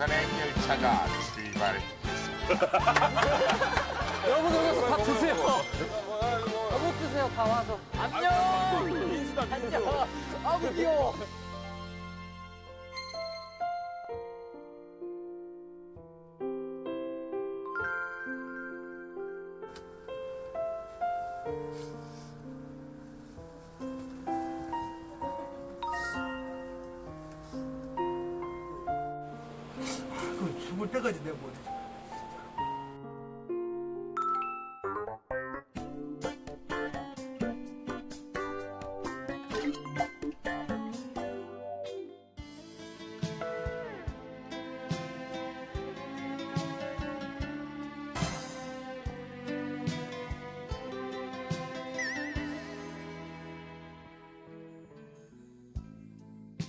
부산의 열차가 출발했습니다. 여러분 오셔서 밥 드세요. 밥 드세요. 다 와서. 안녕. 민수다, 민수. 아우 귀여워. 그 죽을 때까지 내가 뭐 해.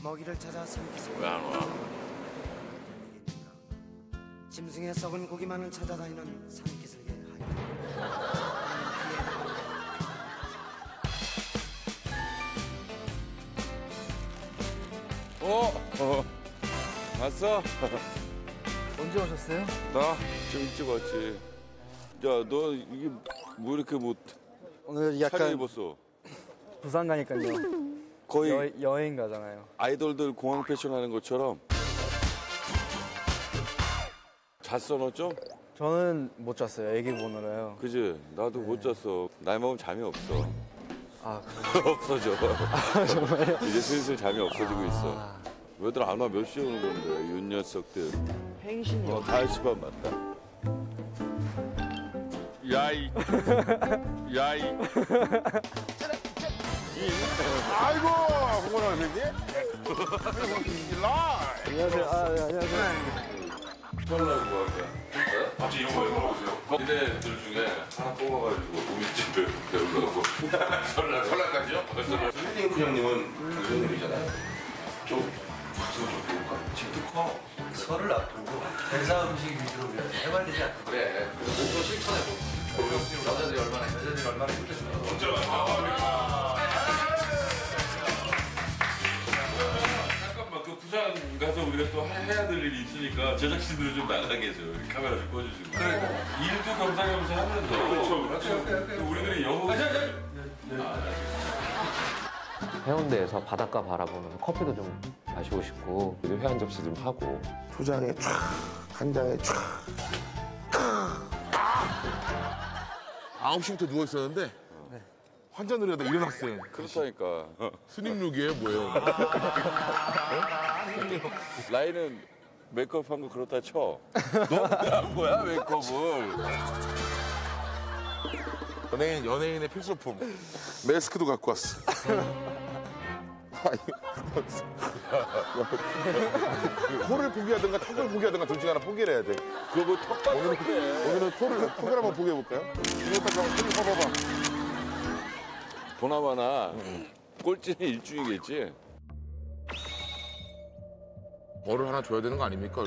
먹이를 찾아 삼키세요. 왜 안 와? 짐승의 썩은 고기만을 찾아다니는 산기슭의 하이. 왔어? 언제 오셨어요? 나 좀 일찍 왔지. 야, 너 이게 뭐 이렇게 못? 오늘 약간 차려 입었어. 부산 가니까요. 거의 여행 가잖아요. 아이돌들 공항 패션 하는 것처럼. 잤어, 너 좀? 저는 못 잤어요, 애기 보느라요. 그지? 나도 네. 못 잤어. 나이 먹으면 잠이 없어. 아, 그래. 없어져. 아, 정말요? 이제 슬슬 잠이 없어지고 있어. 왜들 안 와? 몇 시에 오는 건데, 윤녀석들. 횡신이요. 어, 5시 반 맞다. 야이. 야이. 아이고, 홍원아 선생님. 안녕하세요. 아, 네, 안녕하세요. 편하게 뭐 할게. 네? 갑자기 이거 보세요. 근데 둘 중에 하나 뽑아가지고 우미집에 배우려고. 설날까지요? 선생님 부장님은 부장님이잖아요. 좀 가슴 좀 볼까? 집도 커. 설을 앞두고 대사 음식 위주로 해발리지 않고. 그래. 그래서 몸도 실천해보고. 여자들이 얼마나 힘들었어요. 어쩌면 잠깐만, 그 부산 가서 우리가 또 해야 될 일이 있으니까 제작진들을 좀 나가게 해줘. 카메라 좀 꺼주시고. 그래, 일도 감상하면서 하면 돼. 그렇죠. 우리들이 영어. 해운대에서 바닷가 바라보면서 커피도 좀 마시고 싶고, 회 한 접시 좀 하고. 초장에 촥, 간장에 촥. 9시부터 누워 있었는데 네. 환전을 하다 일어났어요. 그렇다니까. 스님룩이에요, 뭐예요? 라인은 메이크업 한 거 그렇다 쳐. 너 왜 한 거야, 메이크업을? 연예인의 필수품. 마스크도 갖고 왔어. 코를 포기하든가 턱을 포기하든가 둘 중 하나 포기를 해야 돼. 그거 뭐 턱 봐. 오늘은 턱을 한번 포기해볼까요? 보나마나 꼴찌는 일주일이겠지? 뭐를 하나 줘야 되는 거 아닙니까?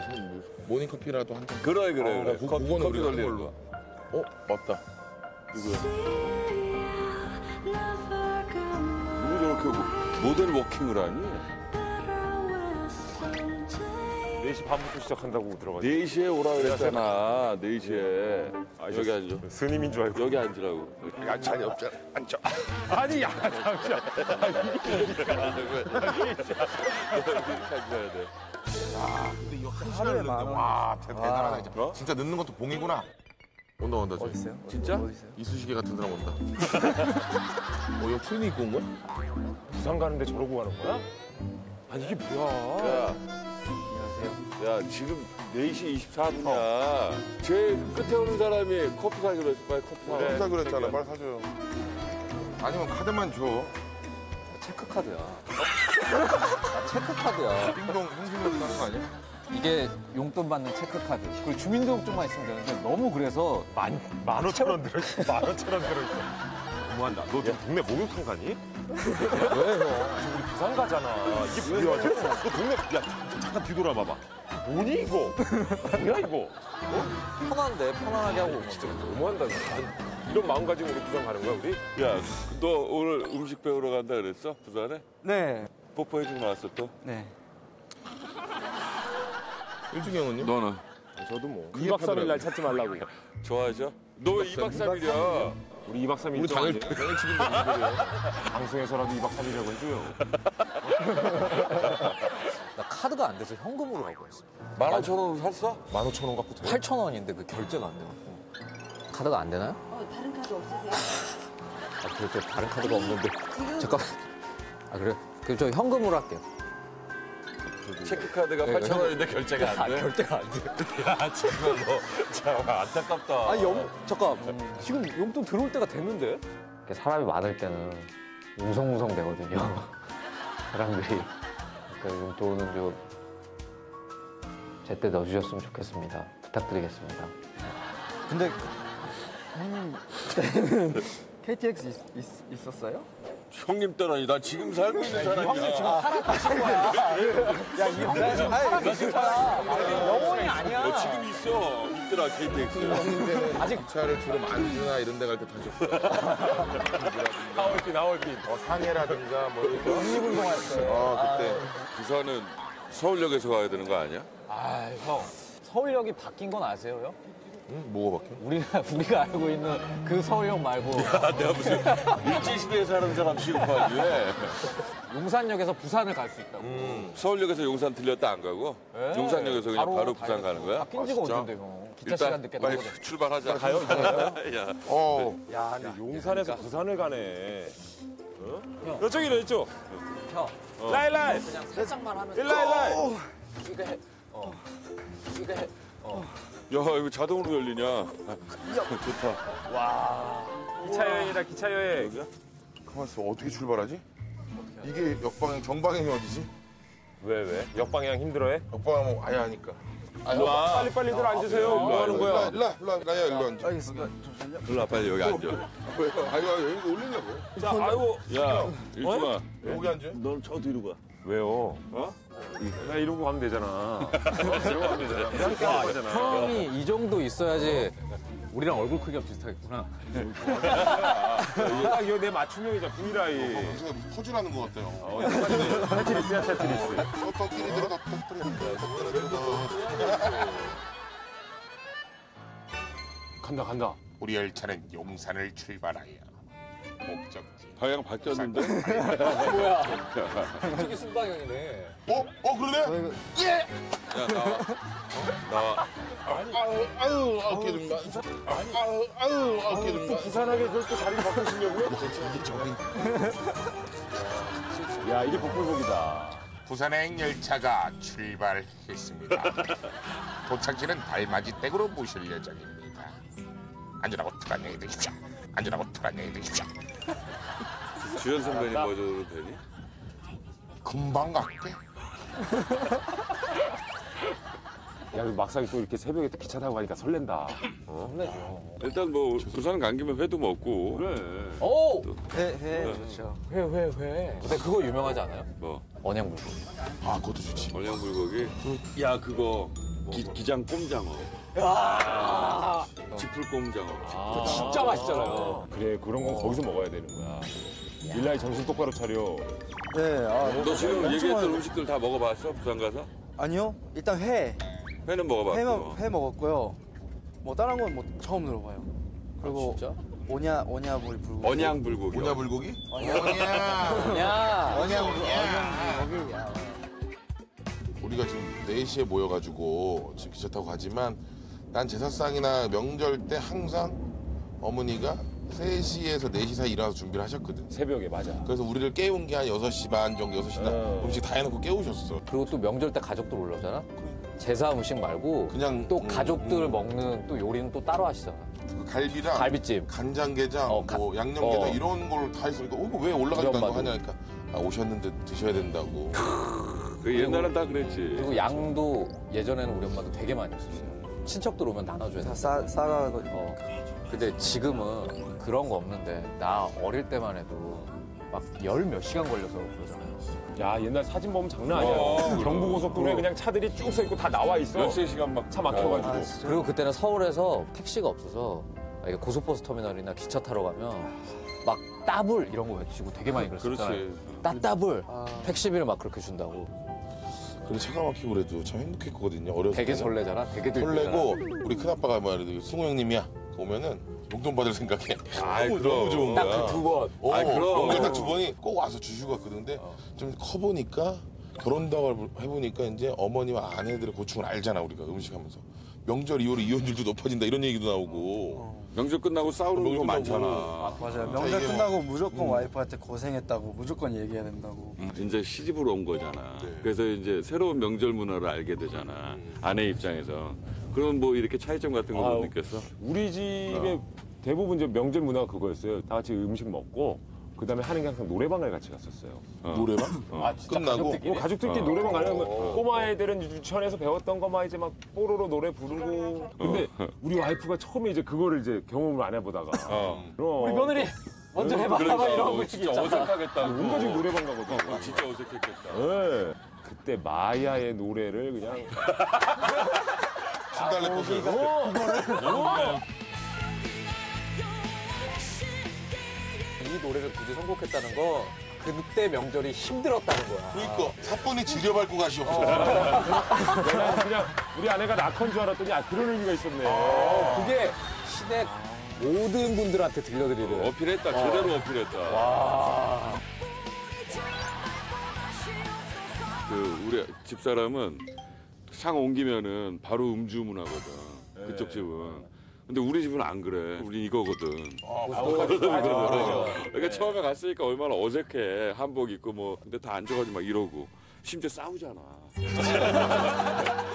모닝커피라도 한 잔. 그래. 커피 돌리는 걸로. 어? 맞다. 누구 저렇게 하고. 모델 워킹을 하니? 4시 반부터 시작한다고 들어가지. 4시에 오라 그랬잖아. 4시에. 아, 여기 앉아. 스님인 줄 알고. 여기 앉으라고. 야, 자리 없잖아. 앉아. 아니, 야, 잠시만. 앉아야 돼. 야, 근데 이거 한 시간 늦는데. 와, 대단하다. 이제. 어? 진짜 늦는 것도 봉이구나. 온다. 어디 있어요? 진짜? 이쑤시개 같은 사람 온다. 뭐, 이거 트윈이 입고 온 거야? 부산 가는데 저러고 가는 거야? 아니 이게 뭐야? 야, 안녕하세요. 야, 지금 4시 24분이야. 제일 끝에 오는 사람이 커피 사기로 했어. 빨리 커피 사. 커피 사기로 했잖아. 빨리 사줘요. 아니면 카드만 줘. 체크카드야. 아, 체크카드야. 띵동 형수님 사는 거 아니야? 이게 용돈 받는 체크카드. 그리고 주민등록증만 있으면 되는데 너무 그래서 만 오천 원 들어있어. 만 오천 원 들어있어. 너무한다. 너 지금 동네 목욕탕 가니? 왜 형? 우리 부산 가잖아. 이게 뭐야? 너 동네 야 잠깐 뒤돌아봐봐. 뭐니 이거? 뭐야 이거? 어? 편한데 편안하게 하고. 진짜 너무한다. 이런 마음가짐 우리 부산 가는 거야 우리? 야, 너 오늘 음식 배우러 간다 그랬어? 부산에? 네. 뽀뽀해주고 나왔어 또? 네. 일중이 형은요? 너는? 저도 뭐 2박 3일 날 찾지 말라고. 좋아하죠? 너 왜 2박 3일이야? 우리 2박 3일 우리 당일 치는 거예요. 방송에서라도 2박 3일이라고 해줘요. 나 카드가 안 돼서 현금으로 갖고 있어. 15,000원으로 샀어? 15,000원 갖고 돼요? 8,000원인데 그 결제가 안 돼갖고. 카드가 안 되나요? 다른 카드 없으세요? 아, 그래도 다른 카드가 없는데. 지금... 잠깐만. 아, 그래요? 그럼 저 현금으로 할게요. 체크카드가 8,000원인데 결제가 안 돼? 아, 결제가 안 돼. 야, 잠깐 너. 참 안타깝다. 아니, 잠깐. 지금 용돈 들어올 때가 됐는데? 사람이 많을 때는 웅성웅성 되거든요. 사람들이. 그러니까 용돈은 좀 제때 넣어주셨으면 좋겠습니다. 부탁드리겠습니다. 근데 형님 때는 KTX 있었어요? 형님 때라니, 나 지금 살고 있는 사람이야. 형님 지금 살아가신 거야. 야, 이 형님 지금 살아가신 거야. 영혼이 아니야. 너 지금 있어. 있더라, KTX. 형님 때는 아직 차를 주로 만주나 이런 데 갈 때 타셨어요. 하얼빈. 상해라든가 뭐 이렇게. 독립운동 했어요. 아, 그때. 부산은 서울역에서 가야 되는 거 아니야? 아, 형. 서울역이 바뀐 건 아세요, 형? 응? 뭐가 바뀌어? 우리가 알고 있는 그 서울역 말고. 야, 내가 무슨 일제시대에 사는 사람 취급하지. 용산역에서 부산을 갈 수 있다고. 서울역에서 용산 들렸다 안 가고? 네. 용산역에서 그냥 바로 부산 가는 거야? 바뀐 지가 언젠데 형. 기차 시간 늦게 빨리 거거든. 출발하자. 가요? 야. 야, 근데 용산에서 그러니까. 부산을 가네. 어? 이쪽이래, 이쪽. 형. 라이라이. 그냥 살짝만 하면. 라이라이. 이거 해. 이거 해. 야, 이거 자동으로 열리냐? 좋다. 와. 기차 여행이다, 기차 여행. 가만 있어, 어떻게 출발하지? 이게 역방향, 정방향이 어디지? 왜? 역방향 힘들어해? 역방향은 아예 아니까. 와, 빨리들 앉으세요. 뭐 하는 거야? 일로야, 일로 앉아. 알겠습니다. 일로와, 빨리 여기 앉아. 아유, 여기 올리냐고. 자, 아이고. 야, 일주마. 여기 앉아? 넌 저 뒤로 가. 왜요? 어? 나 이러고 가면 되잖아. 이러고 가면 되잖아. 그러니까 형이 이 정도 있어야지 우리랑 얼굴 크기가 비슷하겠구나. 아, 이거 내 맞춤형이자 V라인. 무슨 퍼즐하는 것 같아요. 테트리스야, 테트리스. 간다. 우리 열차는 용산을 출발하여. 목적지. 방향 바뀌었는데? 뭐야? 저기 순방향이네. 그러네? 예! 야, 나와. 아유, 어깨 좀 봐. 아유, 어깨 좀 봐. 부산하게 그걸 또 자리 바꾸시려고요? 야, 이게 복불복이다. 부산행 열차가 출발했습니다. 도착지는 달맞이 댁으로 모실 예정입니다. 안전하고 털한 여행 되십시오. 안전하고 털한 여행 되십시오. 주연 선배님 뭐 줘도 되니? 금방 갈게. 야, 막상 또 이렇게 새벽에 또 기차 타고 가니까 설렌다. 설레죠. 일단 뭐 부산 간 김에 회도 먹고. 그래. 오! 회 좋죠. 회. 근데 그거 유명하지 않아요? 뭐? 언양불고기. 아, 그것도 좋지. 언양불고기? 야, 그거 기장 꼼장어. 야! 지풀꼼장어. 그거 진짜 맛있잖아요. 그래, 그런 건 거기서 먹어야 되는 거야. 일라이 정신 똑바로 차려. 네, 너 지금 얘기했던 음식들 다 먹어봤어? 부산 가서? 아니요. 일단 회. 회는 먹어봤고. 회 먹었고요. 뭐 다른 건 뭐 처음 들어봐요. 그리고 오냐 불고기. 언양 불고기. 오냐 불고기? 언양. 우리가 지금 4시에 모여가지고 지금 기차 타고 가지만 난 제사상이나 명절 때 항상 어머니가 3시에서 4시 사이 일어나서 준비를 하셨거든. 새벽에, 맞아. 그래서 우리를 깨운 게 한 6시 반 정도, 6시나 음식 다 해놓고 깨우셨어. 그리고 또 명절 때 가족들 올라오잖아? 그래. 제사 음식 말고 그냥 또 가족들 먹는 또 요리는 또 따로 하시잖아. 그 갈비랑 갈비찜, 간장게장, 뭐 양념게장 이런 걸 다 있으니까 이거 왜 올라간다고 하냐니까 오셨는데 드셔야 된다고. 그 옛날엔 다 그랬지. 그리고 양도 예전에는 우리 엄마도 되게 많이 했었어요. 친척들 오면 나눠줘야 돼. 싸가지고. 근데 지금은 그런 거 없는데 나 어릴 때만 해도 막 10몇 시간 걸려서 그러잖아요. 야, 옛날 사진 보면 장난 아니야. 경부고속도로에 그냥 차들이 쭉 서 있고 다 나와 있어. 13시간 막 차 막혀가지고. 그리고 그때는 서울에서 택시가 없어서 고속버스 터미널이나 기차 타러 가면 막 따블 이런 거 외치고 되게 많이 그랬었잖아요. 따블 택시비를 막 그렇게 준다고. 그리고 차가 막히고 그래도 참 행복했거든요. 어렸을 되게 때는. 설레잖아. 되게 설레고 우리 큰아빠가 말해도 승우 형님이야. 오면은 용돈 받을 생각해. 아이, 너무 좋은 거야. 딱 그 두 번. 아 그럼. 딱 두 번이 꼭 와서 주시고 갔거든요. 좀 커 보니까 결혼담을 해보니까 이제 어머니와 아내들의 고충을 알잖아 우리가 음식하면서. 명절 이후로 이혼율도 높아진다 이런 얘기도 나오고. 명절 끝나고 싸우는 거 많잖아. 아, 맞아요. 명절 끝나고 무조건 와이프한테 고생했다고 무조건 얘기해야 된다고. 이제 시집으로 온 거잖아. 네. 그래서 이제 새로운 명절 문화를 알게 되잖아. 아내 입장에서. 그럼 뭐 이렇게 차이점 같은 거 못 느꼈어? 우리 집에 대부분 이제 명절 문화가 그거였어요. 다 같이 음식 먹고 그다음에 하는 게 항상 노래방을 같이 갔었어요. 노래방? 아, 진짜 끝나고? 가족들끼리 노래방 가려면 꼬마 애들은 유치원에서 배웠던 거만 이제 막 뽀로로 노래 부르고. 근데 우리 와이프가 처음에 이제 그거를 이제 경험을 안 해보다가 우리 며느리! 먼저 해봐! 그러니까, 이런 거 진짜 어색하겠다. 온가족 노래방 가거든. 진짜 어색했겠다. 네. 그때 마야의 노래를 그냥 신달래 꽃을 이 노래를 굳이 선곡했다는 거 그때 명절이 힘들었다는 거야. 그러니까 사뿐히 즐겨밟고 가시옵소서. 내가 그냥 우리 아내가 낙헌 줄 알았더니 아 그런 의미가 있었네. 그게 시댁 모든 분들한테 들려드리는. 어필했다. 제대로 어필했다. 와. 그 우리 집사람은 상 옮기면은 바로 음주 문화거든. 네. 그쪽 집은. 근데 우리 집은 안 그래. 우리 이거거든. 그러니까 처음에 갔으니까 얼마나 어색해. 한복 입고 뭐. 근데 다 앉아가지고 막 이러고. 심지어 싸우잖아.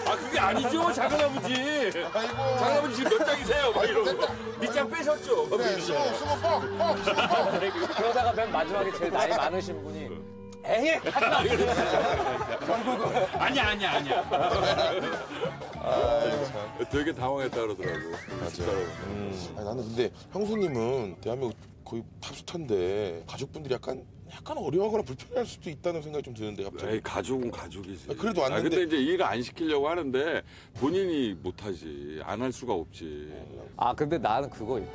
아 그게 아니죠, 작은아버지. 작은아버지 지금 몇 장이세요? 막 이러고. 밑장 빼셨죠? 그래, 그러다가 맨 마지막에 제일 나이 많으신 분이 에이! 아니야. 아, 되게 당황했다 그러더라고. 맞아요. 아니, 나는 근데 형수님은 대한민국 거의 탑스타인데 가족분들이 약간 어려워하거나 불편할 수도 있다는 생각이 좀 드는데 갑자기. 에이, 가족은 가족이지. 그래도 안 근데 이제 일을 안 시키려고 하는데 본인이 못하지. 안 할 수가 없지. 아 근데 나는 그거 있다.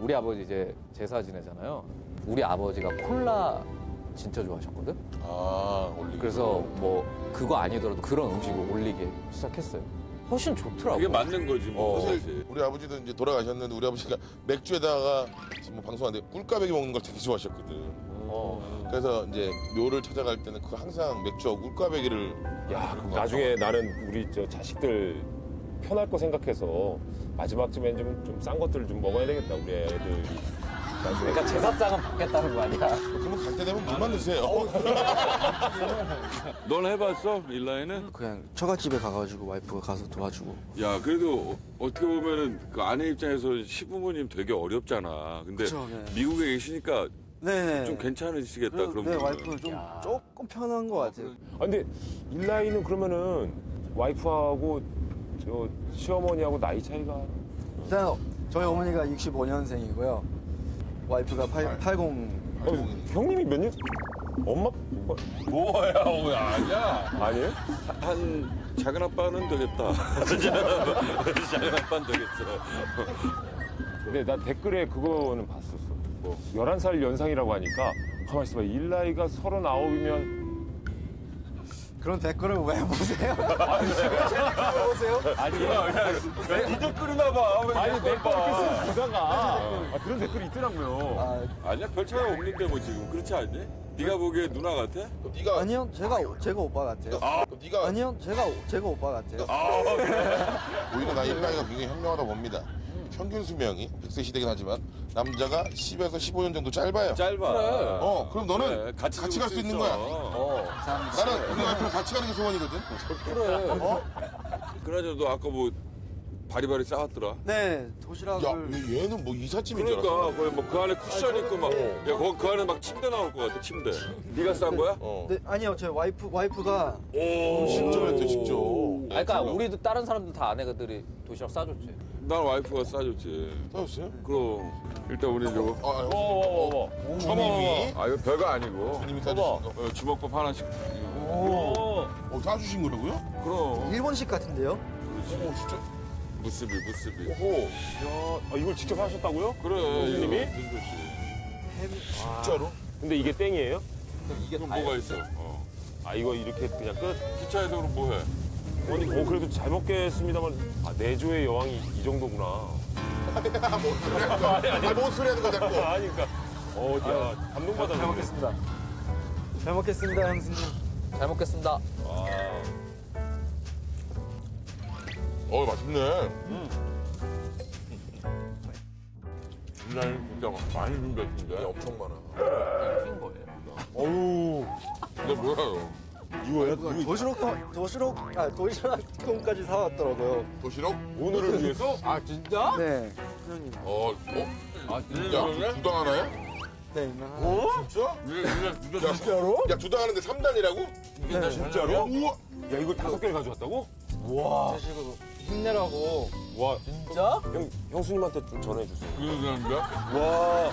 우리 아버지 이제 제사 지내잖아요. 우리 아버지가 콜라 진짜 좋아하셨거든? 아, 올리기. 그래서 뭐 그거 아니더라도 그런 음식을 올리게 시작했어요. 훨씬 좋더라고. 그게 맞는 거지 뭐. 사실 우리 아버지도 이제 돌아가셨는데 우리 아버지가 맥주에다가 지금 뭐 방송 안 돼 꿀까베기 먹는 걸 되게 좋아하셨거든. 그래서 이제 묘를 찾아갈 때는 그 항상 맥주하고 꿀까베기를. 야, 나중에 나는 우리 저 자식들 편할 거 생각해서 마지막쯤엔 좀 싼 것들을 좀 먹어야 되겠다 우리 애들이. 그러니까 제사상은 받겠다는 거 아니야? 그러면 갈 때 되면 물만 드세요. 넌 해봤어? 일라이는? 그냥 처갓집에 가가지고 와이프가 가서 도와주고. 야 그래도 어떻게 보면은 그 아내 입장에서 시부모님 되게 어렵잖아. 근데 그쵸, 네. 미국에 계시니까 네. 좀 괜찮으시겠다. 그래도, 그런 네, 와이프는 좀 야. 조금 편한 거 같아요. 아, 근데 일라이는 그러면은 와이프하고 저 시어머니하고 나이 차이가? 일단 저희 어머니가 65년생이고요. 와이프가 80. 형님이 몇 년? 엄마? 뭐야, 왜 아니야? 아니에요? 한 작은 아빠는 되겠다. 작은 아빠는 되겠어. 근데 나 댓글에 그거는 봤었어. 뭐 11살 연상이라고 하니까 가만 있어봐. 일나이가 39이면 그런 댓글을 왜 보세요? 아니, 왜 보세요? 아니, 이 댓글이나 봐. 아니, 댓글 이렇게 보다가. 아, 그런 댓글이 있더라고요. 아, 아니야, 별 차이가 없는데 뭐 지금. 그렇지 않니? 네가 보기에 누나 같아? 네가 아니요, 제가 오빠 같아요. 아, 네가 아니요, 제가 오빠 같아요. 아, 오히려 나 일나이가 굉장히 현명하다고 봅니다. 평균 수명이 100세 시대긴 하지만 남자가 10에서 15년 정도 짧아요. 짧아. 그래. 그럼 너는 그래. 같이 갈 수 있는 거야. 나는 우리 와이프랑 같이 가는 게 소원이거든. 그래. 그러자 너 아까 뭐 바리바리 싸웠더라. 네, 도시락을. 야, 얘는 뭐 이삿짐인 줄 알았어. 그러니까 거의 뭐 그 안에 쿠션 있고 막. 야, 그 안에 막 침대 나올 것 같아. 침대. 네가 싼 거야? 네, 아니요, 제 와이프가. 오, 직접했대 직접. 그러니까 우리도 다른 사람들 다 아내들이 도시락 싸줬지. 난 와이프가 싸줬지. 싸줬어요? 그럼. 일단 우리 저거. 주님이. 아, 이거 별거 아니고. 주님이 싸주신 주먹밥 하나씩. 오, 싸주신 거라고요? 그럼. 일본식 같은데요? 그렇지. 오, 진짜. 무스비. 오호. 야, 아, 이걸 직접 하셨다고요? 그래. 주님이? 진짜로? 근데 이게 땡이에요? 이게 뭐가 있어? 아 이거 이렇게 그냥 끝? 기차에서 그럼 뭐해? 아니 뭐 그래도 잘 먹겠습니다만 아 내조의 여왕이 이 정도구나. 아니야 뭔 소리 하는 거야. 아니 뭔 소리 하는 거야 자꾸. 아니 그러니까 어야 감동받아. 잘 먹겠습니다. 잘 먹겠습니다 형수님. 잘 먹겠습니다. 어 맛있네. 분량이 진짜 많이 준비했는데 엄청 많아. 큰 거예요. 어우. 근데 몰라요. 이거야? 도시락통까지 사왔더라고요. 도시락? 오늘을 위해서? 아 진짜? 네. 형님. 아 진짜? 두당 하나요? 네. 어? 진짜? 진짜로? 야 두당 하는데 3단이라고? 네. 진짜로? 우와. 야 이걸 5개를 가져왔다고? 와. 힘내라고. 와. 진짜? 형수님한테 좀 전해주세요. 그러는데? 와.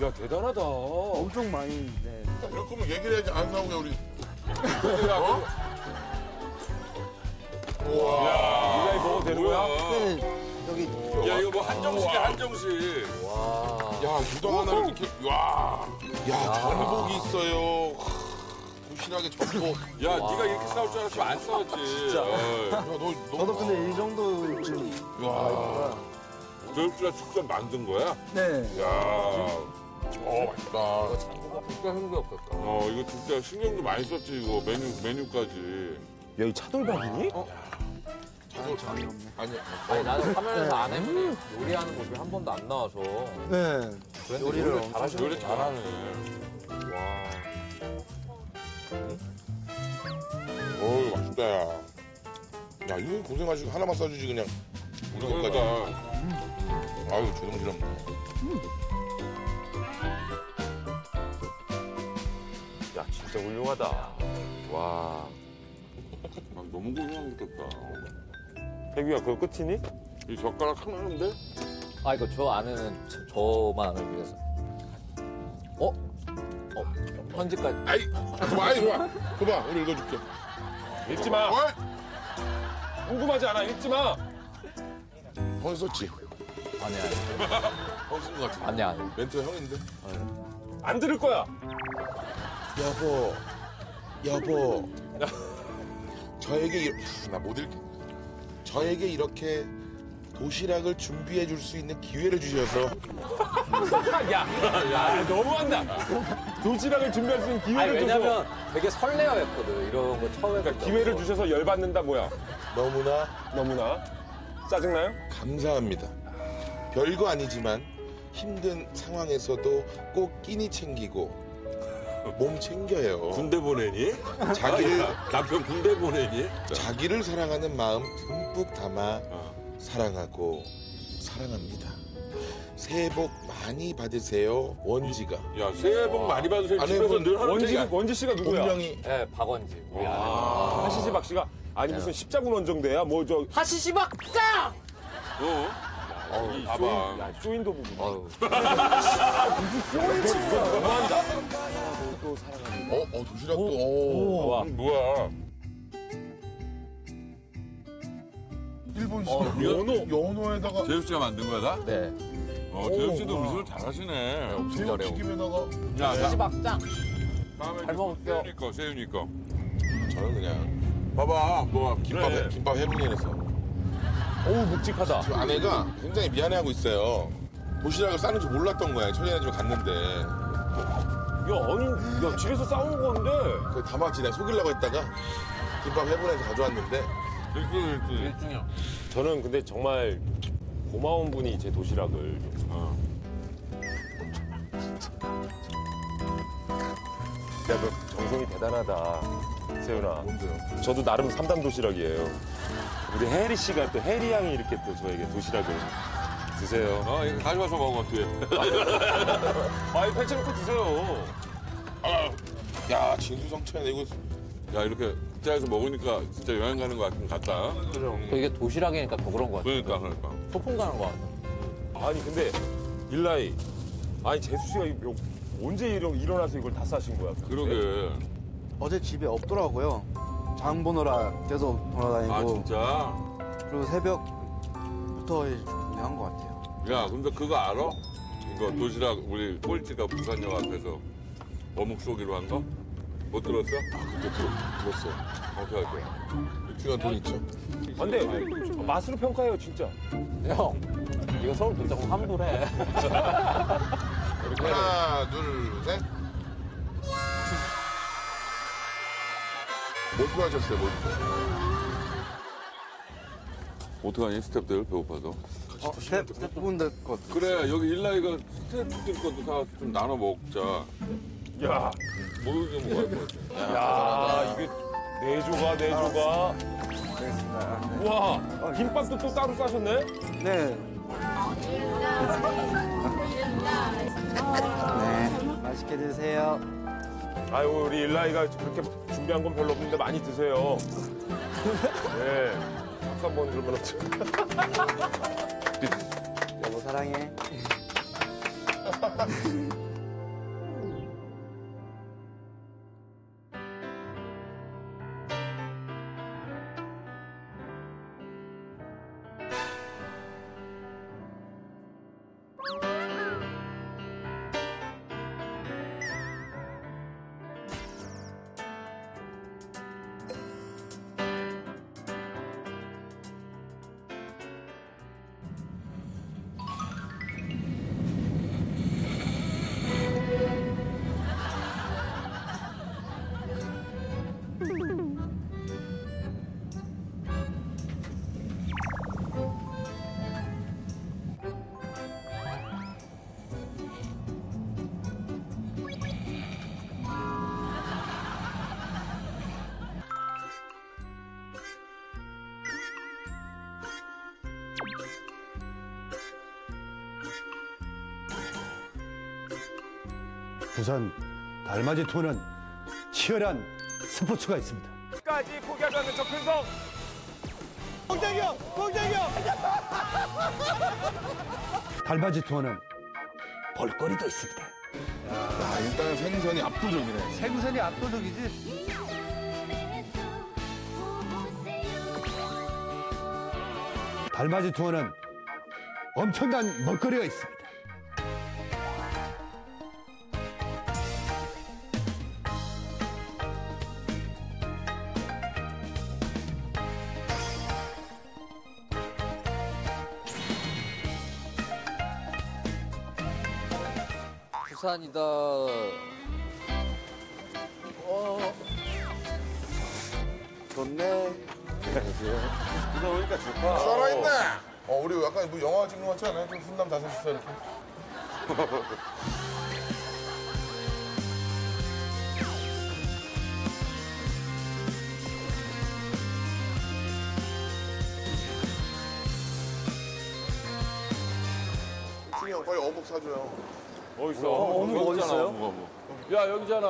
야 대단하다. 엄청 많이. 네. 이럴 거면 얘기를 해야지 안 사오게 우리. 어? 우와. 네가 이거 먹어도 되는 거야? 여기. 야 이거 뭐 한정식이야 한정식. 와. 야 유동 하나 이렇게. 와. 야 전복이 있어요. 부신하게 전복. 야 네가 이렇게 싸울 줄 알았으면 안 싸웠지. 진짜. 야, 너도 근데 이 정도 좀. 와. 저육수가 직접 만든 거야? 네. 이야. 맛있다. 이거 장보가 진짜 힘들었겠다. 이거 진짜 신경도 많이 썼지, 이거. 메뉴까지. 야, 이 차돌박이니? 차돌박이 없네. 아니, 나는 카메라에서 안 했는데 요리하는 모습이 한 번도 안 나와서. 네. 요리를 잘하시네. 요리 잘하네. 와. 어우, 맛있다, 야. 야, 이거 고생하시고 하나만 싸주지, 그냥. 우리 것까지. 아유, 죄송스럽네. 야, 진짜 훌륭하다. 와. 너무 고생하겠다. 태규야, 그거 끝이니? 이 젓가락 하나인데? 아, 이거 저 안에는 저만을 위해서. 편지까지. 아이, 좋아. 그봐, 우리 읽어줄게. 읽지 마. 궁금하지 않아, 읽지 마. 형 썼지? 아니야. 형 쓴 거 같은데. 아니야. 멘트 형인데. 안 들을 거야. 여보. 나 못 읽게. 저에게 이렇게 도시락을 준비해 줄 수 있는 기회를 주셔서. 야, 너무한다. 도시락을 준비할 수 있는 기회를 줘서. 왜냐면 되게 설레어했거든. 이런 거 처음에. 그러니까 기회를 주셔서 열받는다 뭐야. 너무나. 짜증나요? 감사합니다. 별거 아니지만 힘든 상황에서도 꼭 끼니 챙기고 몸 챙겨요. 군대 보내니? 남편 군대 보내니? 자기를 사랑하는 마음 듬뿍 담아 사랑하고 사랑합니다. 새해 복 많이 받으세요, 원지가. 야, 새해 복 많이 받으세요. 집에서 늘 원지 씨가 누구야? 분명히. 네, 박원지. 하시시 박 씨가 아니 무슨 십자군 원정대야? 하시시 박자! 이 봐봐. 쇼인도 부분. 무슨 쇼인도 부분한다. 또 사랑하는. 도시락도. 뭐야. 일본식 연어에다가. 재욱 씨가 만든 거야, 다? 네. 재욱 씨도 음식을 잘하시네. 재욱 튀김에다가. 하시박장. 잘 먹을게요. 세윤이 거. 저는 그냥. 봐봐. 뭐 김밥 해분이라서. 어우, 묵직하다. 지금 아내가 굉장히 미안해하고 있어요. 도시락을 싸는 줄 몰랐던 거야. 천연의 집에 갔는데. 아니, 집에서 싸운 건데. 그걸 담았지. 내가 속이려고 했다가 김밥 해분해서 가져왔는데. 일등이야. 저는 근데 정말 고마운 분이 제 도시락을. 야, 너 정성이 대단하다. 세윤아. 뭔데요? 저도 나름 3단 도시락이에요. 우리 해리 씨가 또 해리 양이 이렇게 또 저에게 도시락을 드세요. 이거 가져와서 먹어, 뒤에. 펼쳐놓고 드세요. 야, 진수성찬이네, 이거. 야, 이렇게 극장에서 먹으니까 진짜 여행 가는 거 같다. 그럼. 이게 도시락이니까 더 그런 거 같아. 그러니까. 소풍 가는 거 같아. 아니, 근데, 일라이. 아니, 재수 씨가 언제 일어나서 이걸 다 싸신 거야? 그러게. 어제 집에 없더라고요. 장 보느라 계속 돌아다니고. 아, 진짜? 그리고 새벽부터 준비한 것 같아요. 야, 근데 그거 알아? 이거 도시락 우리 꼴찌가 부산역 앞에서 어묵 쏘기로 한 거? 못 들었어? 아, 그때 들었어. 어떻게 할 거야? 필요한 돈 있죠? 안 돼. 맛으로 평가해요, 진짜. 형, 이거 서울 분자고 환불해. 하나, 둘, 셋. 뭘 구하셨어요, 뭘? 어떡하니, 스태프들 배고파서. 스태프분들 것. 그래, 여기 일라이가 스태프들 것도 다 좀 나눠 먹자. 야, 모르게 먹어야 될 것 같아. 야, 이게 네 조각. 알겠습니다. 우와, 김밥도 또 따로 싸셨네? 네. 네, 맛있게 드세요. 아유, 우리 일라이가 그렇게 준비한 건 별로 없는데 많이 드세요. 네, 박수 한번 주면 어쩌. 여보 사랑해. 부산 달맞이 투어는 치열한 스포츠가 있습니다. 끝까지 포기하지 않는 저 근성. 봉태규 형! 달맞이 투어는 볼거리도 있습니다. 야, 일단 생선이 압도적이네. 생선이 압도적이지. 달맞이 투어는 엄청난 먹거리가 있습니다. 부산이다. 좋네. 안녕하세요. 부산 오니까 좋다. 살아있네. 우리 약간 뭐 영화 찍는 것 같지 않아요? 좀 훈남 다섯 살 이렇게. 준이 형 빨리 어묵 사줘요. 어딨어? 어묵 어딨어요? 야, 여기잖아.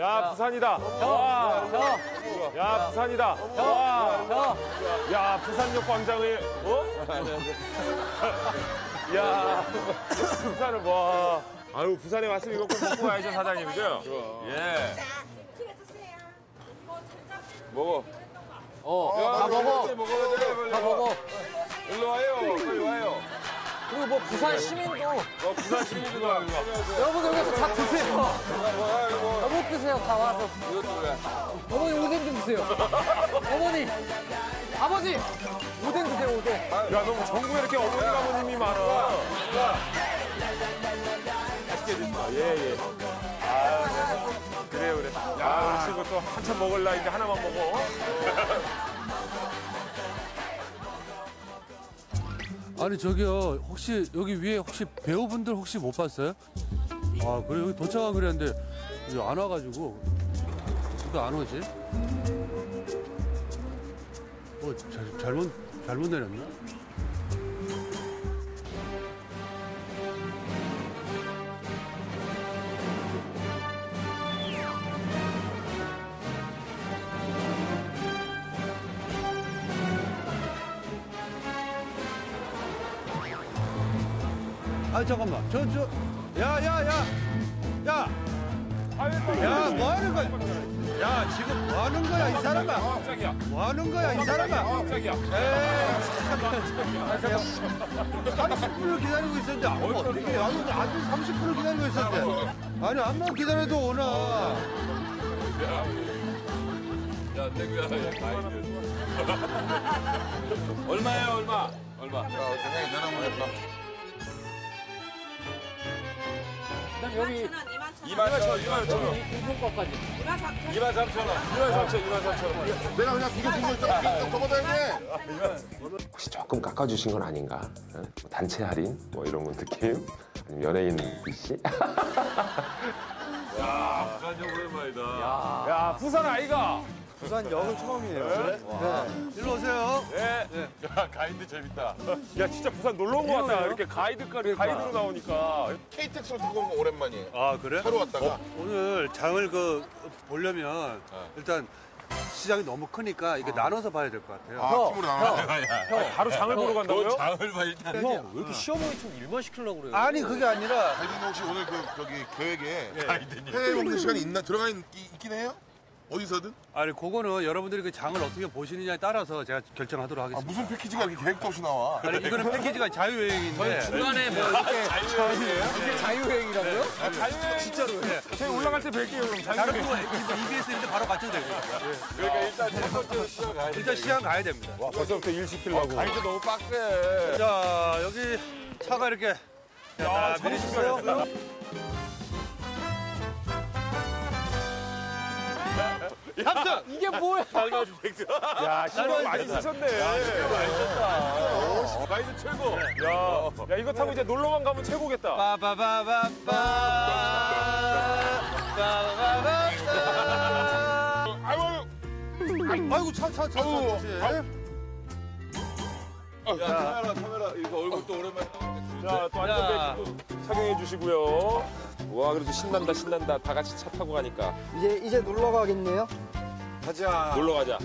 야, 부산이다. 야, 부산이다. 야, 부산역 광장에. 어? 야, 부산을 봐. 아유, 부산에 왔으면 이거 꼭 먹고 가야죠, 사장님. 그죠? 예. 먹어. 다 먹어. 다 먹어. 일로 와요. 빨리 와요. 그리고 뭐 부산 시민도. 부산 시민도 와. 여러분들 여기서 다 드세요. 어묵 드세요, 다 와서. 어머니 오뎅 좀 드세요. 어머니, 아버지 오뎅 드세요, 오뎅. 야, 너무 전국에 이렇게 어머니 아버님이 많아. 맛있게 드세요. 예예. 아, 그래. 야, 우리 친구 또 한참 먹을라 했는데 하나만 먹어. 아니 저기요, 혹시 여기 위에 혹시 배우분들 혹시 못 봤어요? 아 그래, 여기 도착하고 그랬는데 여기 안 와가지고. 왜 안 오지? 잘못 내렸나? 아 잠깐만, 야, 뭐 하는 거야? 야, 지금 뭐 하는 거야, 이 사람아? 뭐 하는 거야, 이 사람아? 에이, 30분을 기다리고 있었는데, 어떻게, 아주 30분을 기다리고 있었는데. 아니, 한번 기다려도 오나. 야, 태규야, 야, 가이드. 얼마예요, 얼마? 얼마? 어떻게 전화 보냈다. 그다음 여기 2만 4천 원. 이분권까지. 2만 3천 원. 내가 그냥 두개 있잖아. 거보다 혹시 조금 깎아주신 건 아닌가? 단체 할인 뭐 이런 건 느낌? 연예인 BC? 야, 부산 역 오랜만이다. 야, 부산 아이가. 부산 역은 처음이에요. 그래? 네. 일로 오세요. 네. 네. 야, 가이드 재밌다. 야, 진짜 부산 놀러 온 것 같다. 이렇게 가이드까지 가이드로 나오니까. KTX로 타고 온 거 오랜만이에요. 아, 그래? 서로 왔다가. 오늘 장을 보려면 일단 시장이 너무 크니까 이게 나눠서 봐야 될 것 같아요. 아, 팀으로 나눠. 바로 장을 보러 간다고요? 장을 봐, 일단. 형, 왜 이렇게 시어머니처럼 일만 시키려고 그래요? 아니, 그게 아니라. 가이드님 혹시 오늘 저기 계획에 해외 먹는 시간이 있나? 들어가 있긴 해요? 어디서든? 아니, 그거는 여러분들이 그 장을 어떻게 보시느냐에 따라서 제가 결정하도록 하겠습니다. 아, 무슨 패키지가 이렇게 계획도 없이 나와? 아니, 이거는 패키지가 자유여행인데. 저희 중간에 뭐 이렇게. 자유여행이에요? 이게 자유여행이라고요? 아, 자유여행. 진짜로요? 네. 저희 올라갈 때 뵐게요, 그럼. 자유여행. EBS인데 바로 맞춰도 되고요. 그러니까 일단 첫 번째로 시장 가야 됩니다. 일단 시장 가야 됩니다. 와, 벌써부터 일 시키려고. 가이드 너무 빡세. 자, 여기 차가 이렇게. 야, 미리 준비하셨어요? 야, 이게 뭐야? 야, 신발 많이 쓰셨네. 신발 많이 썼다. 가이드 최고. 야, 야, 이거 타고 이제 놀러만 가면 최고겠다. 빠바바바바. 아이고, 차. 야, 카메라. 이거 얼굴 또 오랜만에. 자, 또 안전벨트 착용해 주시고요. 와, 그래도 신난다. 다 같이 차 타고 가니까. 이제 놀러 가겠네요. 가자. 놀러 가자.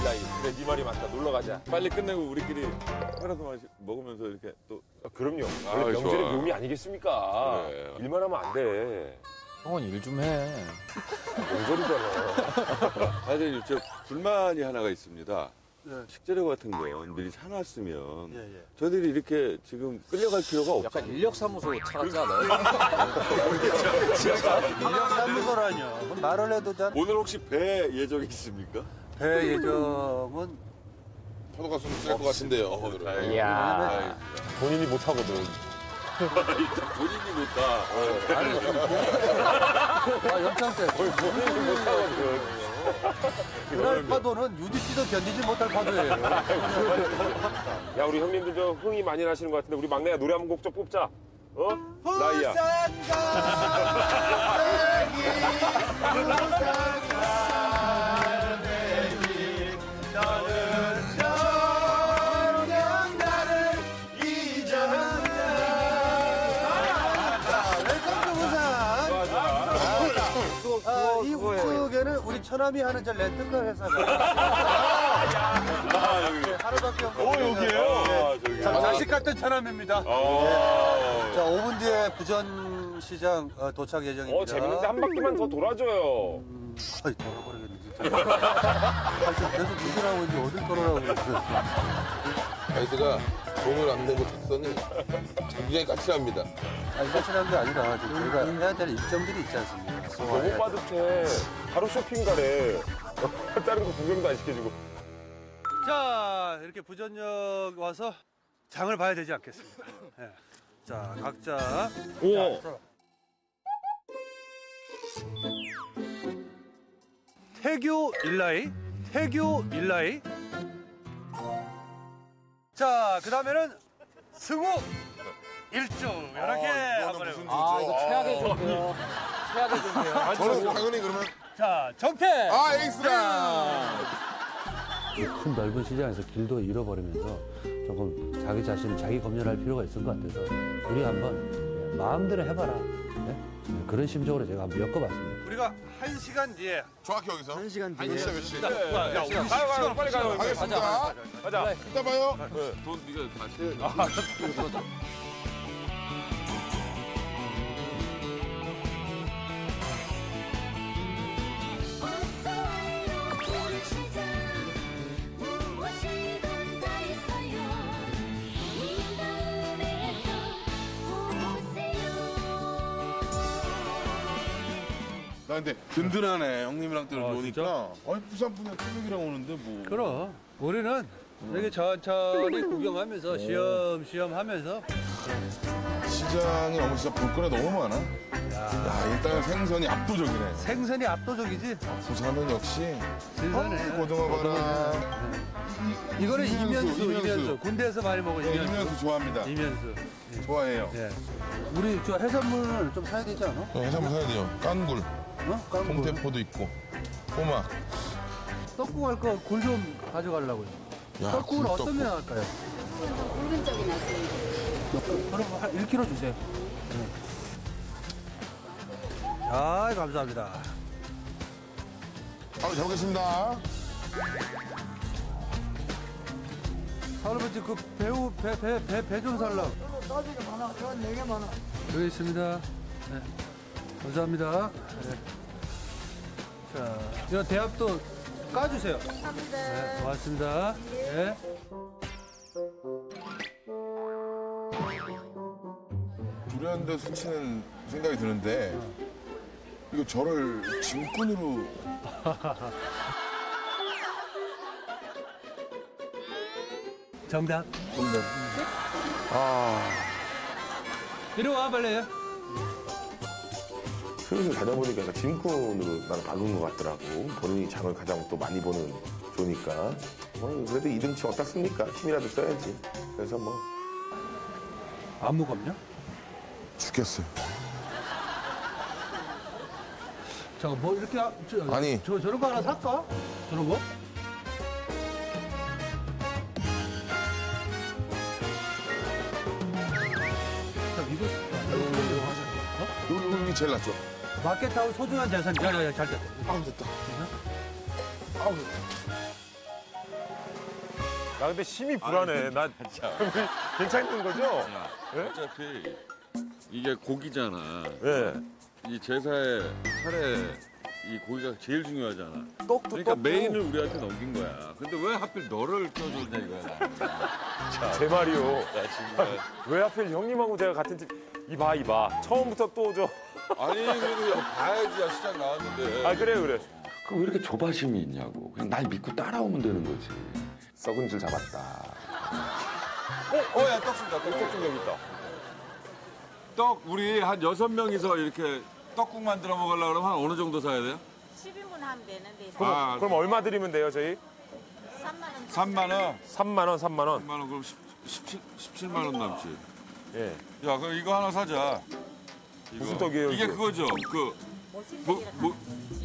일라이. 그래, 네 말이 맞다. 놀러 가자. 빨리 끝내고 우리끼리 하나도 먹으면서 이렇게 또. 아, 그럼요. 원래 명절의 묘미 아니겠습니까? 그래. 일만 하면 안 돼. 형은 일 좀 해. 명절이잖아. 사실 저 불만이 하나가 있습니다. 네. 식재료 같은 거 미리 사놨으면 저희들이 이렇게 지금 끌려갈 필요가 없죠. 약간 인력사무소 차 같지 않아요? 인력사무소라뇨. 그럼 말을 해도 전... 오늘 혹시 배 예정 있습니까? 배 예정은... 파도가 좀 셀 것 같은데요. 이야... 본인이 못하거든. 일단 본인이 못하. 아니, 아, 연창 때. 본인이 못하거든. 그날 파도는 UDC도 견디지 못할 파도예요. 야, 우리 형님들 저 흥이 많이 나시는 것 같은데 우리 막내야 노래 한 곡 좀 뽑자. 어? 나이야. 천암이 하는 저 렌트카 회사가. 하루밖에 없는. 오, 여기에요? 자식 같은 천암입니다. 자, 5분 뒤에 부전시장 도착 예정입니다. 재밌는데 한 바퀴만 더 돌아줘요. 아이, 돌아버리겠는데. 계속 무슨 하고 있는지 어딜 돌아라고 그랬어요. 아이스가 돈을 안 내고 줬더니 굉장히 까칠합니다. 아니, 까칠한 게 아니라 저희가 해야 될 입점들이 있지 않습니까? 너무 빠듯해. 바로 쇼핑 가래. 다른 거 구경도 안 시켜주고. 자, 이렇게 부전역 와서 장을 봐야 되지 않겠습니까? 네. 자, 각자. 오. 자, 태교 일라이. 자, 그 다음에는 승우 일종. 이렇게 한번 해볼게요. 아, 이거 최악의 조고요. 최악의 조고요. 저는 당연히 그러면. 자, 정태! 아, 에이스다! 큰 넓은 시장에서 길도 잃어버리면서 조금 자기 자신을 자기 검열할 필요가 있을 것 같아서 우리 한번 마음대로 해봐라. 네? 그런 심정으로 제가 한번 엮어봤습니다. 우리가 1시간 뒤에. 정확히 여기서? 1시간 뒤에. 1시간 몇 시? 가요, 빨리 가요. 가겠습니다. 가자. 이따 봐요. 돈 이거 다시. 아, 나 근데 든든하네. 형님이랑 또 오니까. 아니 부산 분야 태국이랑 오는데 뭐. 그럼 우리는 이렇게 천천히 구경하면서 시험 하면서. 시장이 너무 진짜 볼거리 너무 많아. 야 일단은 생선이 압도적이네. 생선이 압도적이지. 부산은 역시. 세상에 고등어바라. 이거는 이면수. 군대에서 많이 먹어. 네, 이면수 좋아합니다. 이면수. 예. 좋아해요. 예. 우리 저 해산물을 좀 사야 되지 않아? 네, 해산물 사야 돼요. 깐굴. 어? 깐굴. 동태포도 있고. 꼬막. 떡국 할 거 굴 좀 가져가려고요. 떡국은 어떤 면 할까요? 굵은 쪽이 낫습니다. 그럼 한 1kg 주세요. 아, 감사합니다. 아, 잘 먹겠습니다. 할아버지 그 배우 배 좀 살라. 떠지게 많아. 전 4개 많아. 여기 있습니다. 네. 감사합니다. 네. 자, 이거 대합도 까주세요. 감사합니다. 네, 고맙습니다. 네. 유래한데 수치는 생각이 드는데 이거 저를 짐꾼으로. 정답. 정답. 아. 이리 와, 빨리. 슬슬 가다 보니까 약간 짐꾼으로 나는 바꾼 것 같더라고. 본인이 장을 가장 또 많이 보는 조니까. 그래도 2등치 어떻습니까? 힘이라도 써야지. 그래서 뭐. 안 무겁냐? 죽겠어요. 자, 뭐 이렇게. 아니. 저런 거 하나 살까? 저런 거? 이게 제일 낫죠. 마켓하고 소중한 재산. 야야야, 잘 됐다. 아우 됐다. 아우 됐다. 나 근데 심이 불안해. 나 진짜. 괜찮은 거죠? 야, 네? 어차피 이게 고기잖아. 네. 이 제사에 차례 이 고기가 제일 중요하잖아. 떡도 그러니까 떡도. 메인을 우리한테 넘긴 거야. 근데 왜 하필 너를 껴줬냐 이거야. 제 말이요. 왜 하필 형님하고 제가 같은 팀. 이봐. 처음부터 또 저. 아니, 그래도 봐야지. 야, 시장 나왔는데. 아, 그래. 그럼 왜 이렇게 조바심이 있냐고. 그냥 날 믿고 따라오면 되는 거지. 썩은 줄 잡았다. 야, 떡 쓴다. 떡 좀 여기 있다. 떡 우리 한 6명이서 이렇게 떡국 만들어 먹으려고 그러면 한 어느 정도 사야 돼요? 10인분 하면 되는데. 그럼 얼마 드리면 돼요, 저희? 3만 원. 3만 원. 그럼 17만 원 남지. 예. 야, 그럼 이거 하나 사자. 이거. 무슨 떡이에요? 이게 그거죠.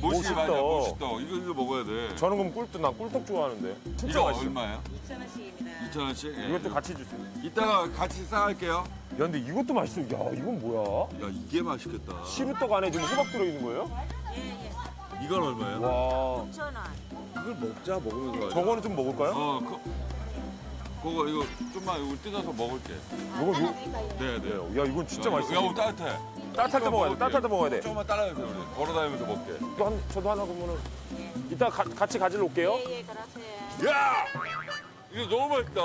모시떡. 이거 먹어야 돼. 저는 그럼 꿀떡, 난 꿀떡 좋아하는데. 진짜 이거 맛있어. 얼마야? 2,000원씩입니다. 2,000원씩? 예. 이것도 같이 주세요. 이따가 같이 싸갈게요. 야, 근데 이것도 맛있어. 야, 이건 뭐야? 야, 이게 맛있겠다. 시루떡 안에 지금 호박 들어있는 거예요? 예. 이건 얼마예요? 와. 9,000원. 이걸 먹자, 먹으면서. 저거는 좀 먹을까요? 이거 좀만 이거 뜯어서 먹을게. 이거 네. 야, 이건 진짜 맛있어. 야, 이거 따뜻해. 따뜻할 때 먹어야 돼. 조금만 따라가면서 우리 걸어다니면서 먹게. 저도 하나 그러면은 이따 같이 가지러 올게요. 예, 그러세요. 야, 이거 너무 맛있다.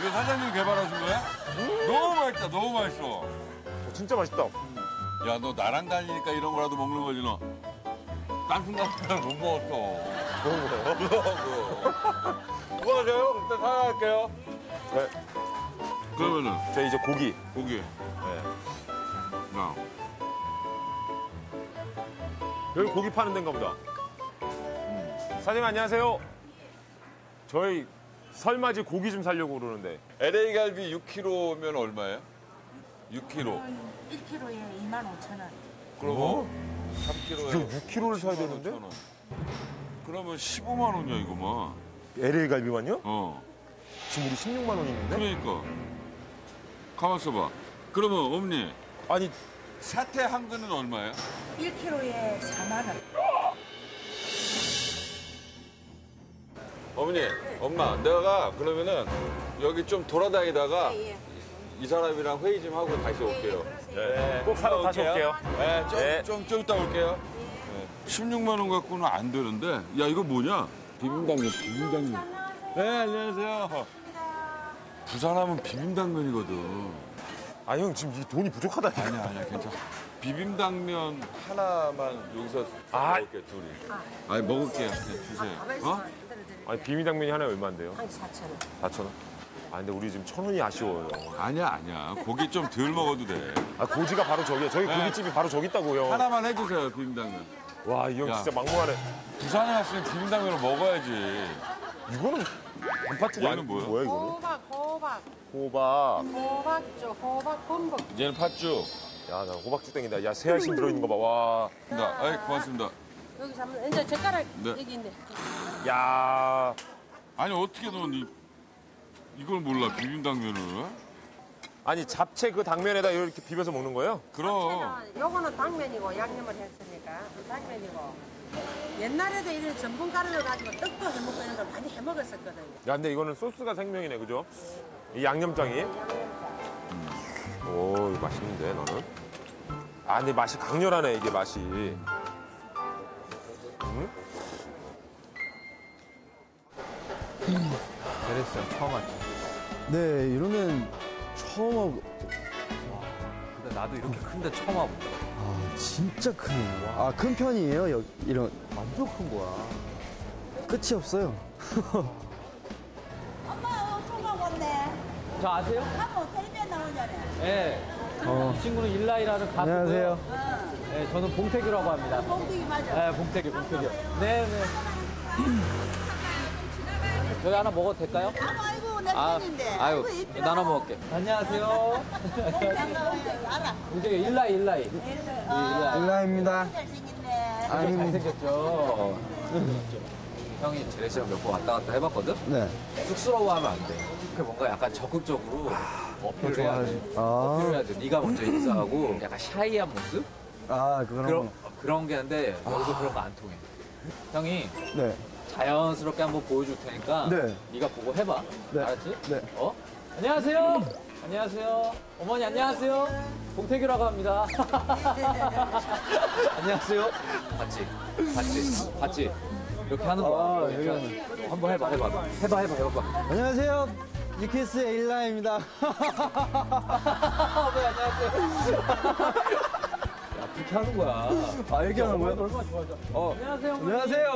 이거 사장님 개발하신 거야? 너무 맛있어. 진짜 맛있다. 야, 너 나랑 다니니까 이런 거라도 먹는 거지 너. 딴 생각보다 못 먹었어. 그런 거예요? 무서워. 먹어요. 일단 사갈게요. 네. 그러면은 저희 이제 고기. 네. 나. 여기 고기 파는 데인가 보다. 사장님 안녕하세요. 저희 설맞이 고기 좀 사려고 그러는데. LA 갈비 6kg면 얼마예요? 6kg. 1kg에 25,000원. 그러면 3kg에 6kg를 사야 되는데? 5,000원. 그러면 15만 원이야 이거만. LA 갈비만요? 지금 우리 16만 원 있는데? 그러니까. 가만 있어봐. 그러면 어머니. 아니. 사태 한 근은 얼마예요? 1kg에 4만 원. 어머니, 엄마, 내가 그러면은 여기 좀 돌아다니다가 이 사람이랑 회의 좀 하고 다시 올게요. 네. 꼭 사러 다시 올게요. 네, 좀 이따 올게요. 네. 16만 원 갖고는 안 되는데. 야, 이거 뭐냐? 비빔당면. 네, 안녕하세요. 부산 하면 비빔당면이거든. 아, 형 지금 이 돈이 부족하다니까. 아니야, 아니야, 괜찮아. 비빔당면 하나만 여기서 먹을게요, 둘이. 아니, 먹을게요. 그냥 주세요. 어? 아니, 비빔당면이 하나에 얼마인데요? 한 4,000원. 4,000원? 아, 근데 우리 지금 1,000원이 아쉬워요. 아니야, 아니야. 고기 좀 덜 먹어도 돼. 아, 고지가 바로 저기야. 저기 네. 고깃집이 바로 저기 있다고요. 하나만 해주세요, 비빔당면. 와, 이 형 진짜 막무가내. 부산에 왔으면 비빔당면을 먹어야지. 이거는 단팥죽이 아니고 뭐야, 이거는? 호박죽, 호박 콤보. 얘는 팥죽. 야, 나 호박죽 땡긴다. 야, 새알심 들어있는 거 봐, 와. 아이, 고맙습니다. 여기 잠깐, 이제 젓가락 네. 여기 있네. 야. 아니, 어떻게 넌 이걸 몰라, 비빔당면을? 아니, 잡채 그 당면에다 이렇게 비벼서 먹는 거예요? 그럼. 요거는 당면이고, 양념을 했으니까. 당면이고. 옛날에도 이런 전분 가루를 가지고 떡도 해먹고 이런 걸 많이 해먹었었거든요. 야, 근데 이거는 소스가 생명이네, 그죠? 이 양념장이. 오, 이거 맛있는데, 나는. 아, 근데 맛이 강렬하네, 이게 맛이. 응? 잘했어요, 처음 왔죠. 네, 이러면 처음 와보. 와, 근데 나도 이렇게 큰데 처음 와본다. 아, 진짜 크네요. 아, 큰 편이에요, 여기, 이런. 완전 큰 거야. 끝이 없어요. 엄마, 통화 왔네. 저 아세요? 한번 텔레비에 나오잖아요. 네. 이 친구는 일라이라는 가수고요. 안녕하세요. 네, 저는 봉태규라고 합니다. 봉태규 맞아. 네, 봉태규. 네, 네. 저희 하나 먹어도 될까요? 아이고, 내 편인데. 아이고, 나눠 먹을게. 안녕하세요. 봉태규 일라이. 일라이입니다. 잘생겼죠. 형이 드레시랑 몇 번 왔다 갔다 해봤거든? 네. 쑥스러워하면 안 돼. 그게 뭔가 약간 적극적으로 어필을 해야 돼. 어필을 해야 돼. 네가 먼저 인사하고 약간 샤이한 모습? 아, 그런 게 있는데 여기서 그런 거 안 통해. 형이 네. 자연스럽게 한번 보여줄 테니까 네. 네가 보고 해봐. 네. 알았지? 네. 어? 안녕하세요. 안녕하세요. 어머니 안녕하세요. 봉태규라고 합니다. 안녕하세요. 봤지? 이렇게 하는 거. 한번 해봐. 안녕하세요. 유키스의 일라입니다. 네, 안녕하세요. 야, 그렇게 하는 거야. 아, 이렇게 하는 거야? 얼마나 좋아하자. 안녕하세요.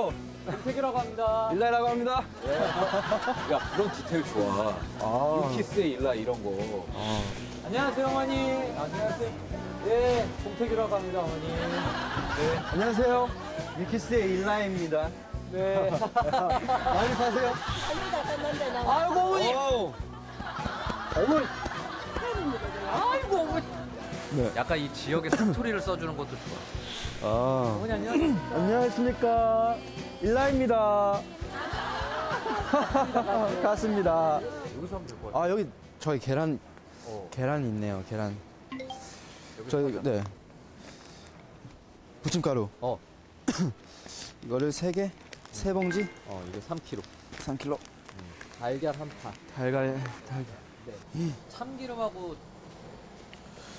태규라고 합니다. 일라이라고 합니다. 예. 야, 그런 디테일 좋아. 아. 유키스의 일라 이런 거. 아. 안녕하세요, 어머니. 안녕하세요. 예, 봉태규라고 합니다, 어머니. 네. 안녕하세요. 유키스의 일라입니다. 네. 많이 파세요. 아이고, 어머니. 어머니. 아이고, 어머니. 네. 약간 이 지역의 스토리를 써주는 것도 좋아. 아. 어머니, 안녕하세요. 안녕하십니까. 일라입니다. 갔습니다. 여기서 하면 될 것 같아요. 아, 여기 저희 계란 있네요, 계란. 저희, 네. 부침가루. 이거를 3개? 3봉지? 이거 3kg. 3kg? 달걀 1파. 달걀. 네. 참기름하고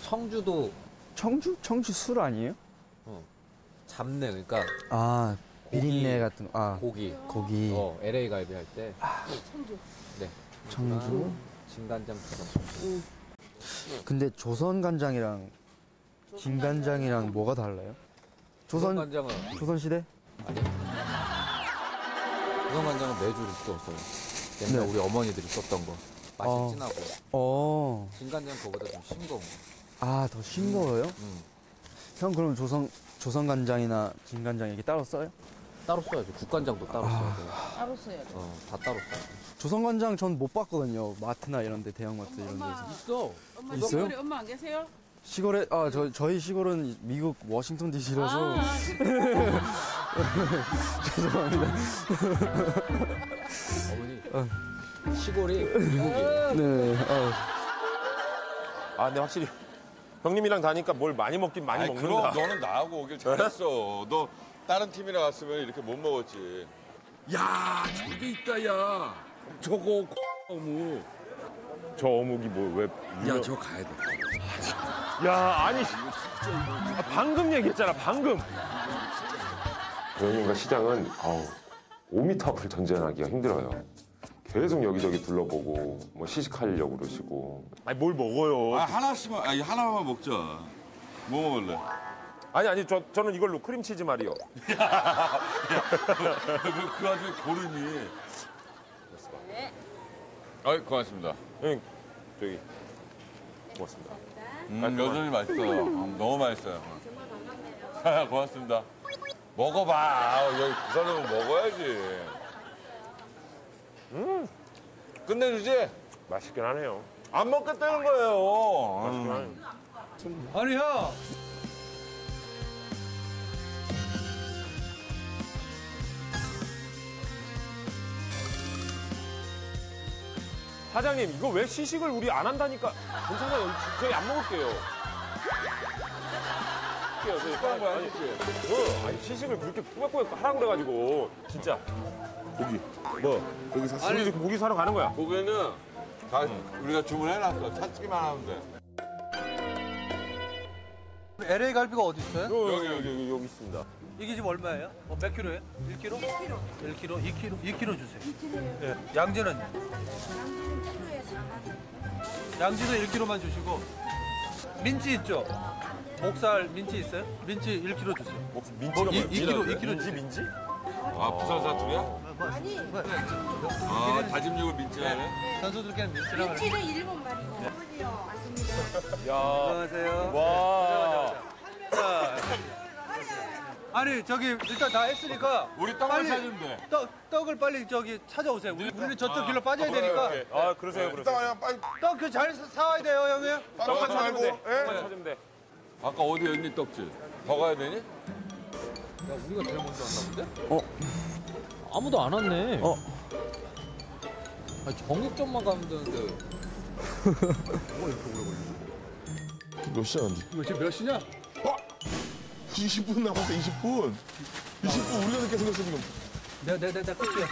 청주도. 청주? 청주 술 아니에요? 잡내, 그러니까. 아, 비린내 같은 거. 아, 고기. LA 갈비 할 때. 아. 청주. 네. 청주. 진간장. 근데 조선 간장이랑 진간장이랑 뭐가 달라요? 조선 간장은. 조선 시대? 아니. 조선 간장은 메주를 썼어요. 옛날 네. 우리 어머니들이 썼던 거. 맛이 진하고. 진간장 그거보다 좀 싱거운 거. 아, 더 싱거워요? 형 그럼 조선 간장이나 진간장 이게 따로 써요? 따로 써야죠. 국간장도 따로 써야 돼요. 따로 써야죠. 다 따로 써야죠. 조선 간장 전 못 봤거든요. 마트나 이런 데, 대형마트 이런 데서. 있어. 엄마, 있어요? 시골에 엄마 안 계세요? 시골에, 저희 시골은 미국 워싱턴 DC라서. 아, 죄송합니다. 어머니, 시골이 미국이에요. 네. 아, 근데 확실히 형님이랑 다니까 뭘 많이 먹긴 많이 먹는다. 그럼 너는 나하고 오길 잘했어. 너 다른 팀이랑 왔으면 이렇게 못 먹었지. 야, 저기 있다, 야. 저거, 어묵. 저 어묵이 뭐, 왜. 야, 저거 가야 돼. 야, 아니. 방금 얘기했잖아, 방금. 여행과 시장은, 5m를 전전하기가 힘들어요. 계속 여기저기 둘러보고 뭐 시식하려고 그러시고. 아니 뭘 먹어요? 아 하나씩만, 아니 하나만 먹자. 뭐 먹을래? 아니 저는 이걸로 크림치즈 말이요. 그 아주 고름이. 네. 아이 고맙습니다. 응, 저기 고맙습니다. 여전히 맛있어. 너무 맛있어요. 정말 반갑네요. 고맙습니다. 먹어봐. 여기 부산으로 먹어야지. 끝내주지? 맛있긴 하네요. 안 먹겠다는 거예요. 맛있긴 하네요. 아니 형. 사장님 이거 왜 시식을 우리 안 한다니까. 괜찮아요. 저희 안 먹을게요. 아니 시식을 그렇게 꾸벅꾸벅 하라고 그래가지고. 진짜 고기 뭐 고기 샀어? 아니 고기 사러 가는 거야. 고기는 다 우리가 주문해놨어. 찾기만 하면 돼. LA 갈비가 어디 있어요? 여기 있습니다. 이게 지금 얼마예요? 몇 킬로예요? 1kg? 1kg. 2kg 주세요. 2kg요? 예. 양지는? 양지는 1kg만 주시고. 민지 있죠? 목살 민지 있어요? 민지 1kg 주세요. 민지가 뭐예요? 2kg 주세요. 민지? 아 부산 사투리야? 아니. 아 다짐육을 민지라네. 선수들께는 민지라고. 민지는 일본 말이고. 어머니요. 맞습니다. 야. 안녕하세요. 와. 아니 저기 일단 다 했으니까 우리 떡을 찾으면 돼. 떡을 빨리 저기 찾아오세요. 우리 저쪽 길로 빠져야 되니까. 아 그러세요. 그러세요. 떡 그 잘 사와야 돼요 형님. 떡만 찾으면 돼. 떡만 찾으면 돼. 아까 어디 언니 떡집? 더 가야 되니? 야 우리가 제일 먼저 왔나 본데? 어? 아무도 안 왔네. 어? 아니 정육점만 가면 되는데. 뭐가 이렇게 오래 걸리지? 몇 시야 근데? 이거 지금 몇 시냐? 어? 20분 남았어. 20분. 20분 우리가 늦게 생겼어 지금. 내가 끌게요.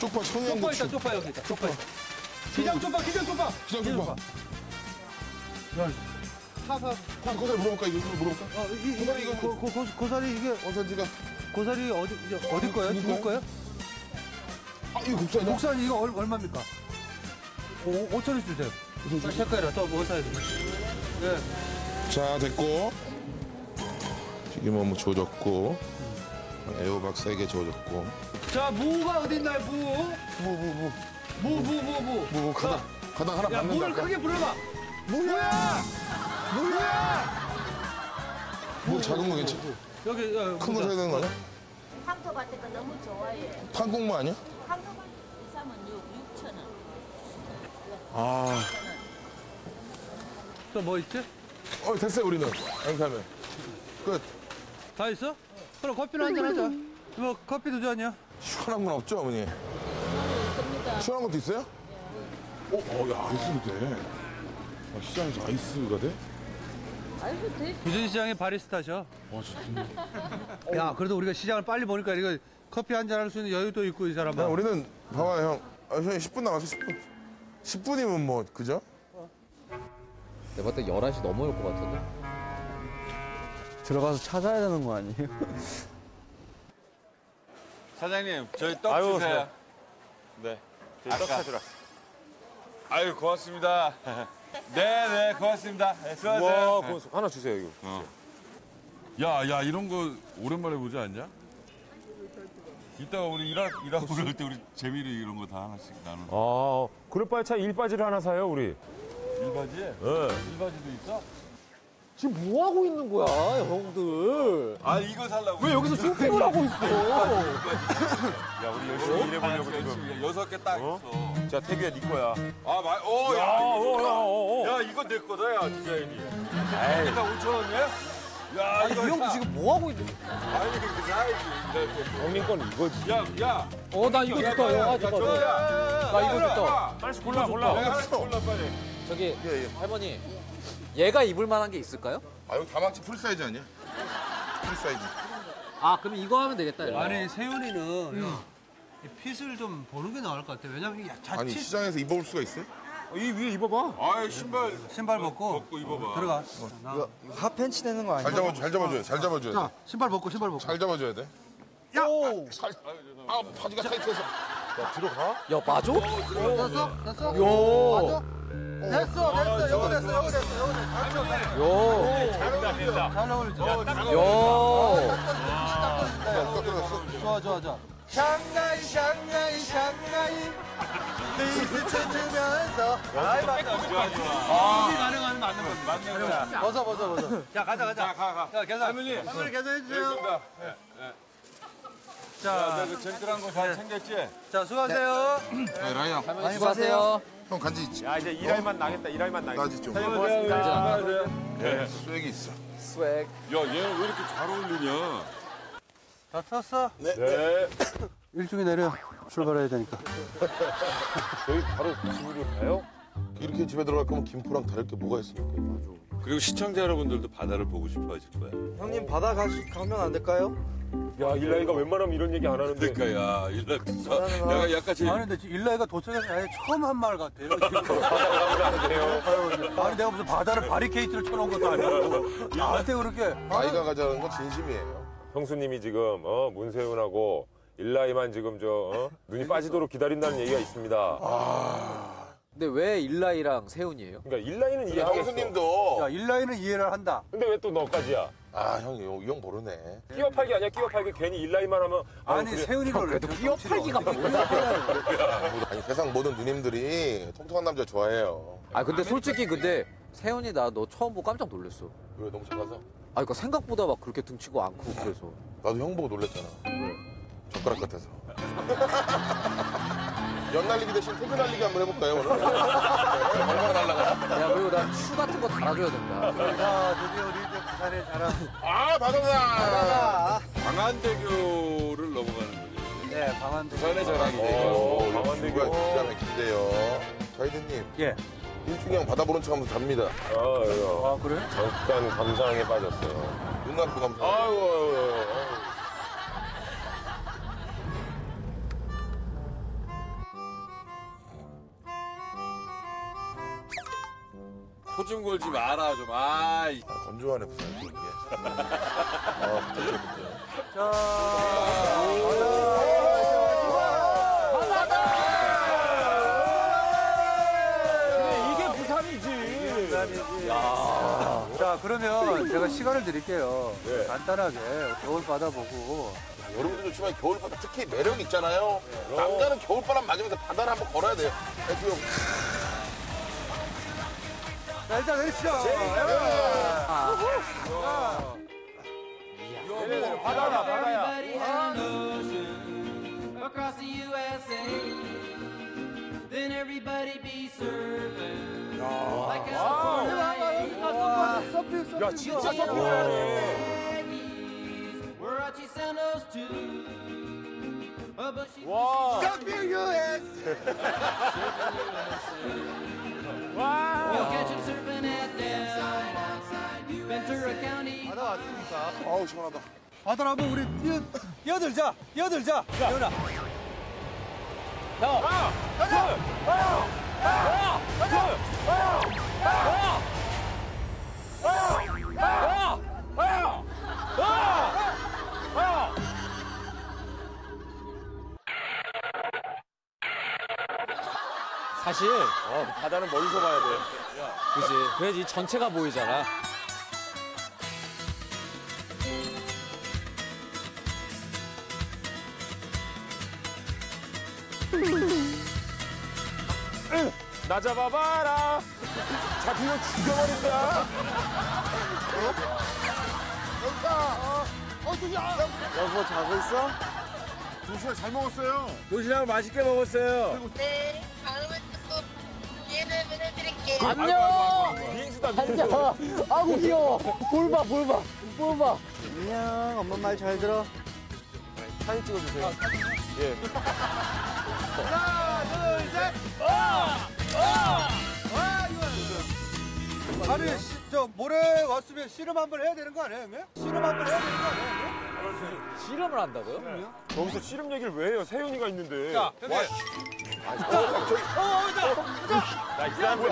쪽파 청양고추. 쪽파 여기 있다. 쪽파. 기장 쪽파. 고사리 물어볼까? 이거 물어볼까? 아, 고사리 이거 고사리 이게 어선지가 고사리 어디 거예요? 누구 거예요? 아 이거 국산이야? 국산이 이거 얼마입니까? 5,000원 주세요. 색깔이라 또 뭐 사야 돼? 네. 자 됐고 튀김어묵 조졌고 애호박 세게 조졌고. 자 무가 어딨나요? 무 가당 하나 받는다. 무를 크게 불러봐. 무야! 무 작은 거 괜찮아? 여기 큰 거 사야 되는 거 아니야? 황토 밭에가 너무 좋아해. 판국무 아니야? 황토 밭 사면 6,000원. 아. 또 뭐 있지? 됐어요 우리는. 안 사면. 끝. 다 있어? 그럼 커피나 한잔 하자. 뭐 커피 두 잔이야? 시원한 건 없죠 어머니? 있습니다. 시원한 것도 있어요? 네. 야 아이스도 돼. 아, 시장에서 아이스가 돼? 아이스 돼? 부전 시장의 바리스타셔. 와 진짜. 야 그래도 우리가 시장을 빨리 보니까 이거 커피 한잔 할 수 있는 여유도 있고 이 사람은. 야, 우리는 봐봐요 형. 형이 10분 남았어 10분. 10분이면 뭐 그죠? 내가 봤을 때 11시 넘어올 것 같은데. 들어가서 찾아야 되는 거 아니에요? 사장님 저희 떡 주세요. 네. 저희 떡 찾으러 왔어요. 아유 고맙습니다. 네, 고맙습니다. 수고하세요. 네. 하나 주세요, 이거. 야, 이런 거 오랜만에 보지 않냐? 이따가 우리 일하고 그럴 때 우리 재미로 이런 거 다 하나씩 나눠. 아, 그럴 바에 차 일바지를 하나 사요, 우리. 일바지? 네. 일바지도 있어? 지금 뭐 하고 있는 거야, 형들? 아, 이거 살라고. 왜 여기서 쇼핑을 하고 있어? 야, 우리 열심히 일해보려고 지금. 6개 딱 있어. 자, 태규야, 네 거야. 아, 많이, 야, 이거 내 거다, 야, 디자인이. 이게 다 5,000원이야? 야, 이 형도 지금 뭐 하고 있는 거야? 아니, 이거 사야지. 형님 거는 이거지. 야. 나 이거 좋다, 야. 나 이거 좋다. 빨리 골라. 하나씩 골라, 빨리. 저기, 할머니, 얘가 입을 만한 게 있을까요? 아, 이거 다망치 풀사이즈 아니야? 풀사이즈. 아, 그럼 이거 하면 되겠다, 이거. 아니, 세윤이는. 핏을 좀 보는 게 나을 것 같아요. 왜냐면 자칫. 아니 시장에서 입어볼 수가 있어요? 이 위에 입어봐. 아이 신발 벗고 입어봐. 들어가. 이거 핫팬츠 되는 거 아니야? 잘 잡아줘야 돼. 신발 벗고. 잘 잡아줘야 돼. 야! 바지가 타이트해서. 야, 들어가? 야, 맞아? 됐어? 됐어? 요. 됐어, 됐어. 요거 됐어, 요거 됐어. 요거 됐어. 요. 잘 어울리죠? 요. 좋아, 좋아, 좋아. 샹가이, 샹가이, 샹가이. 데이스 쳐주면서. 아이, 맞다. 준비 가능하면 맞는 거지. 맞는 거야. 벗어, 벗어, 벗어. 자, 가자, 가자. 자, 가, 가. 자, 계산. 할머니, 계산해주세요. 자, 그 젠틀한 거 잘 챙겼지? 자, 수고하세요. 네, 라이 형. 수고하세요. 형 간지 있지? 야, 이제 이라이만 나겠다, 이라이만 나겠다. 나지 좀. 고맙습니다. 네, 스웩이 있어. 스웩. 야, 얘는 왜 이렇게 잘 어울리냐? 다 탔어? 네. 네. 일종이 내려. 출발해야 되니까. 저희 바로 집으로 가요? 이렇게 집에 들어갈 거면 김포랑 다를 게 뭐가 있습니까? 그리고 시청자 여러분들도 바다를 보고 싶어 하실 거야. 형님, 바다 가면 안 될까요? 야, 일라이가 웬만하면 이런 얘기 안 하는데. 그러니까, 야, 일라이. 내가 약간 지금. 아니, 근데 일라이가 도착해서 아예 처음 한 말 같아요. 아니, 내가 무슨 바다를 바리케이트를 쳐놓은 것도 아니고. 나한테 그렇게. 아이가 가자는 건 진심이에요. 형수님이 지금, 문세윤하고 일라이만 지금 눈이 빠지도록 기다린다는 얘기가 있습니다. 아. 근데 왜 일라이랑 세훈이에요? 그러니까 일라이는 이해하겠어. 형수님도. 야, 일라이는 이해를 한다. 근데 왜 또 너까지야? 아, 형, 이 형 모르네. 끼어 팔기 아니야, 끼어 팔기. 괜히 일라이만 하면. 아니, 그래. 세훈이가 그래도 끼어 팔기가 뭐야. 아니, 세상 모든 누님들이 통통한 남자 좋아해요. 아, 근데 솔직히 근데 세훈이 나 너 처음 보고 깜짝 놀랐어. 왜, 너무 작아서? 아, 그러니까 생각보다 막 그렇게 등치고 않고 그래서. 나도 형 보고 놀랬잖아. 왜? 젓가락 같아서. 연 날리기 대신 퇴근 날리기 한번 해볼까요, 오늘? 얼마나 날라가? 야, 그리고 난 추 같은 거 달아줘야 된다. 자, 드디어 우리 이제 부산에 자라. 아, 바다다! 방한대교를 넘어가는 거죠? 네, 방한대교. 부산의 자랑이네요. 방한대교가 기가 막힌데요. 자이드님. 예. 일중이 형 바다 보는 척 하면서 잡니다. 아, 예. 아, 그래? 잠깐 감상에 빠졌어요. 눈 감고 감상. 아이고. 호좀 걸지 마라 좀. 아이. 아, 건조하네 부산 쪽이. 아, 부탁드릴게요. 자, 바다다. 근데 이게 부산이지. 부산이지. 야. 자, 그러면 제가 시간을 드릴게요. 네. 간단하게 겨울 바다 보고. 여러분들도 좋지만 겨울바다 특히 매력 있잖아요. 네. 남자는 겨울바람 맞으면서 바다를 한번 걸어야 돼요. 자, 일단 내리시죠. 바다다, 바다야. 야, 진짜 서핑하네. 와. 바다 왔으니까. 아우, 시원하다. 바다로 한번 우리 뛰어들자. 뛰어들자. 여나. 자. 가자. 와요. 와요. 가자. 와요. 와요. 사실 바다는 멀리서 봐야 돼. 그치. 그래야지 전체가 보이잖아. 나 잡아봐라. 잡히면 죽여버린다. 됐다. 누구야? 여보 자고 있어? 도시락 잘 먹었어요. 도시락 맛있게 먹었어요. 네. 안녕! 비행수다, 비행수. 아이고, 귀여워. 볼 봐, 볼 봐. 볼 봐. 안녕, 엄마 말 잘 들어. 사진 찍어주세요. 아, 예. 하나, 둘, 셋! 이거. 아니, 저 모레 왔으면 씨름 한번 해야 되는 거 아니에요, 형님? 씨름 한번 해야 되는 거 아니에요? 씨름을 한다고요? 네. 거기서 씨름 얘기를 왜 해요? 세윤이가 있는데. 자, 형님. 아, 저기. 나 이상한 거야. 나 이상한 거야.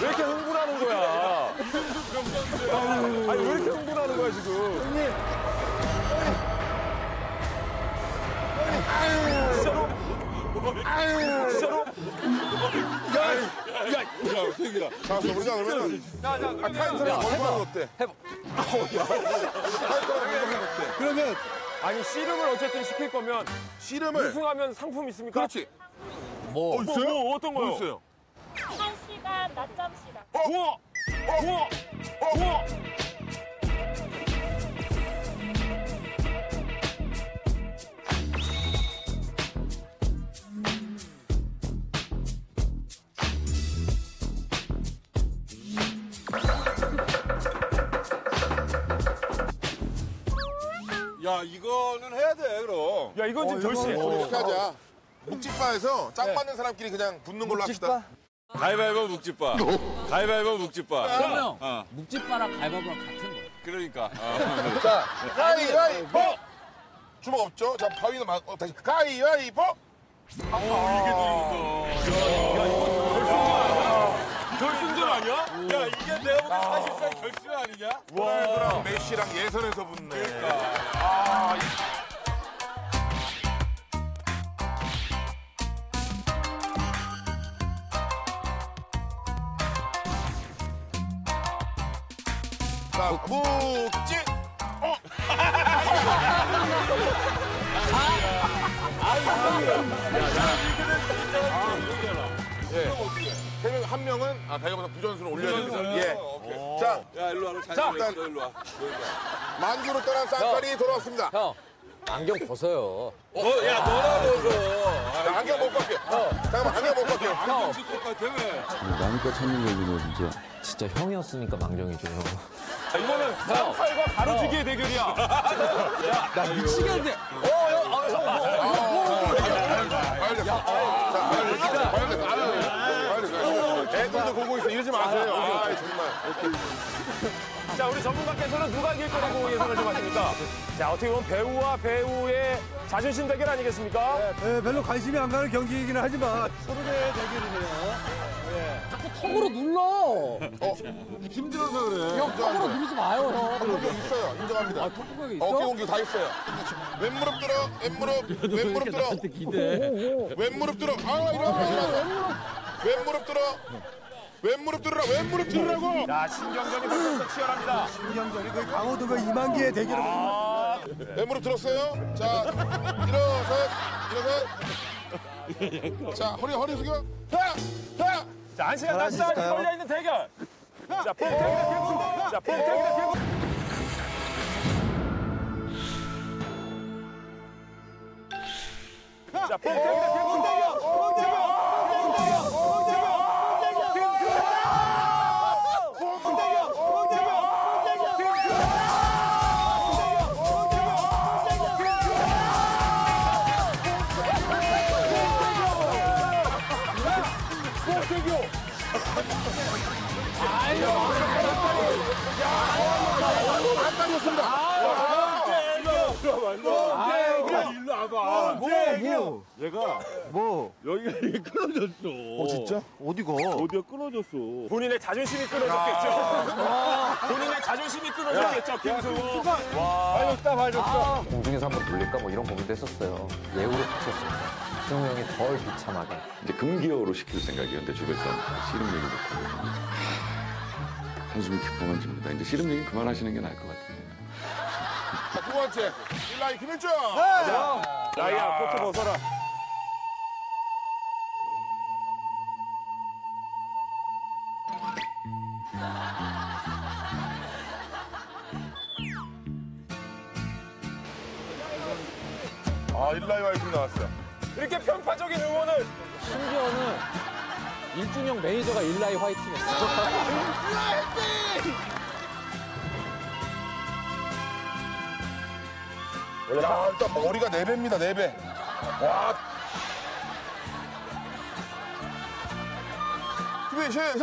왜 이렇게 흥분하는 거야? 아니 왜 이렇게 흥분하는 거야 지금? 형님. 아유. 진짜로? 아유. 진짜로? 야, 야, 자, 우리가 그러면 타이틀을 걸어보는 어때? 해봐. 그러면 아니 씨름을 어쨌든 시킬 거면 씨름을 우승하면 상품 있습니까? 그렇지. 뭐 있어요? 뭐 어떤 거요? 있어요. 시간 시간 낮잠 시간. 우와. 우와. 우와. 야, 이거는 해야 돼, 그럼. 야, 이건 지금 결심. 이렇게 하자. 묵찌빠에서 짱 맞는 사람끼리 그냥 붙는 걸로 합시다. 가위바위보 묵찌빠. 가위바위보 묵찌빠. 그러면 묵찌빠랑 가위바위보랑 같은 거예요. 그러니까. 자, 가위바위보! 주먹 없죠? 자, 바위도 막, 다시. 가위바위보! 아, 이게 누구다. 야, 이거 결승전 아니야? 결승전 아니야? 야, 이게 내가 보기엔 사실상 결승 아니냐? 호날두랑 메시랑 예선에서 붙네. 그러니까. 아, 묵찌! 어? 세 명 한 명은 가위바위보 부전수로 올려야 됩니다. 예. 오케이. 자, 야 일로 와라. 자, 일단 일로 와. 만주로 떠난 쌍팔이 돌아왔습니다. 형, 안경 벗어요. 야, 너나 벗어. 안경 못 벗겨. 잠깐만, 안경 못 벗겨. 안경 쓸 것 같아. 마음껏 찾는 거지, 진짜. 진짜 형이었으니까 망정이죠. 이거는 쌍팔과 가로지기의 대결이야. 야, 나 미치겠네. 애들도 보고 있어. 이러지 마세요. 아, 정말. 자, 우리 전문가께서는 누가 이길 거라고 예상을 좀 하십니까? 자, 어떻게 보면 배우와 배우의 자존심 대결 아니겠습니까? 네, 별로 관심이 안 가는 경기이기는 하지만 서로의 대결이네요. 자꾸 턱으로 눌러. 힘들어서 그래. 형, 턱으로 누르지 마요, 형. 턱구멍이 있어요. 인정합니다. 아, 턱구멍이 있어? 어깨 공격 다 있어요. 왼무릎 들어, 왼무릎 들어. 왼무릎 들어. 아, 이리 왼무릎 들어. 왼무릎 들으라, 왼무릎 들으라고. 야, 신경전이 벌써 치열합니다. 신경전이 거의 강호동과 이만기의 대결을. 아, 왼무릎 들었어요. 자, 일어서. 자, 허리 숙여. 자, 한 시간 낮잠이 걸려있는 대결! 자, 뽕 태기다 태구! 자, 뽕 태기다 태구! 자, 뽕 태기다 태구! 뽕 태기다 태구! 뽕 태기다 얘가 여기가 이게 끊어졌어. 진짜? 어디가? 어디가 끊어졌어. 본인의 자존심이 끊어졌겠죠. 본인의 자존심이 끊어졌겠죠, 김승우. 발렸다, 발렸어. 공중에서 한번 돌릴까 뭐 이런 고민도 했었어요. 예우를 붙였습니다. 승우 형이 덜 비참하게. 이제 금기어로 시킬 생각이었는데 주변에서 씨름 얘기 듣고 한숨이 깊어만집니다. 이제 씨름 얘기 그만하시는 게 나을 것 같은데. 자, 두 번째, 일라이 김일중. 라이야, 코트 벗어라. 아, 일라이 와이프 나왔어요. 이렇게 편파적인 응원을. 심지어는 일준이 형 매니저가 일라이 화이팅 했어. 화이팅! 야, 일단 머리가 4배입니다, 4배. 와. 준비, 시작!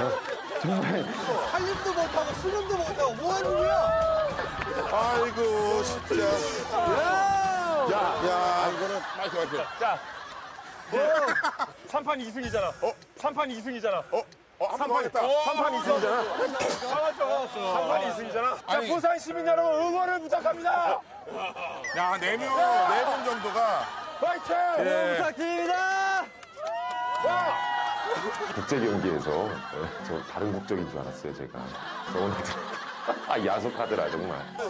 정말 정말 살림도 못하고 수능도 못하고 뭐하는 거야? 아이고 진짜. 야 이거는 마이크 마이크. 자, 3판 2승이잖아. 3판 2승이잖아. 3판 2승이잖아. 3판 2승이잖아. 자, 부산 시민 여러분 응원을 부탁합니다. 야, 4분 정도가 파이팅! 응원 부탁드립니다. 국제 경기에서 저 다른 국적인 줄 알았어요, 제가. 아, 야속하더라, 정말. 자,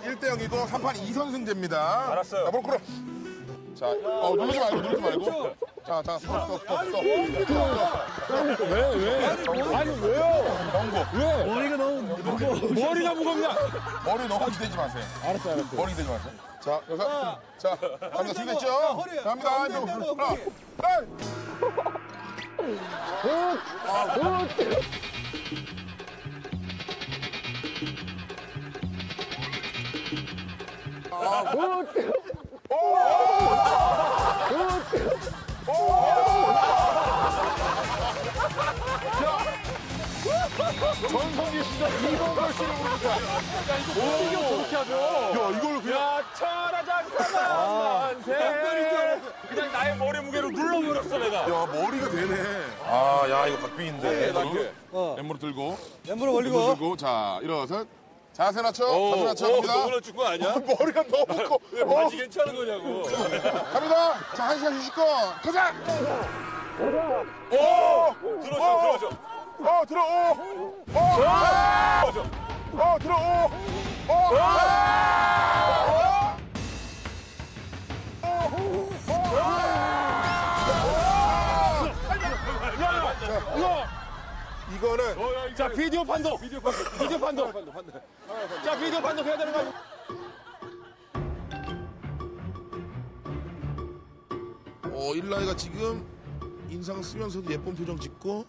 1대0이고 3판 2선승제입니다. 알았어요. 자, 볼 끌어. 자, 누르지 말고. 자, 스톱. 아니, 왜요? 경고. 머리가 너무 무거워. 머리가 무겁냐? 머리 너무 기대지 마세요. 알았어요. 머리 기대지 마세요. 자, 여기서. 자, 갑니다. 준비됐죠? 갑니다. 하나, 둘. 전성기 시절 2번 걸씨를 부르니까. 야, 이거 못 이겨, 저렇게 하죠. 야, 이걸 그냥. 야, 천하장사만 세. 그냥 나의 머리 무게로 눌러버렸어, 내가. 야, 머리가 되네. 아, 야, 이거 박빙인데. 왼무로 들고. 왼무로 올리고. 자, 일어서. 자세 낮춰, 자세 낮춰갑니다. 너무 낮춘 거 아니야? 머리가 너무 커. 왜 바지 괜찮은 거냐고. 갑니다. 자, 1시간 휴식 거. 가자. 오! 들어오죠. 이거는 자, 비디오 판독. 자, 비디오 판독 해야 되는 거. 일라이가 지금 인상 쓰면서도 예쁜 표정 짓고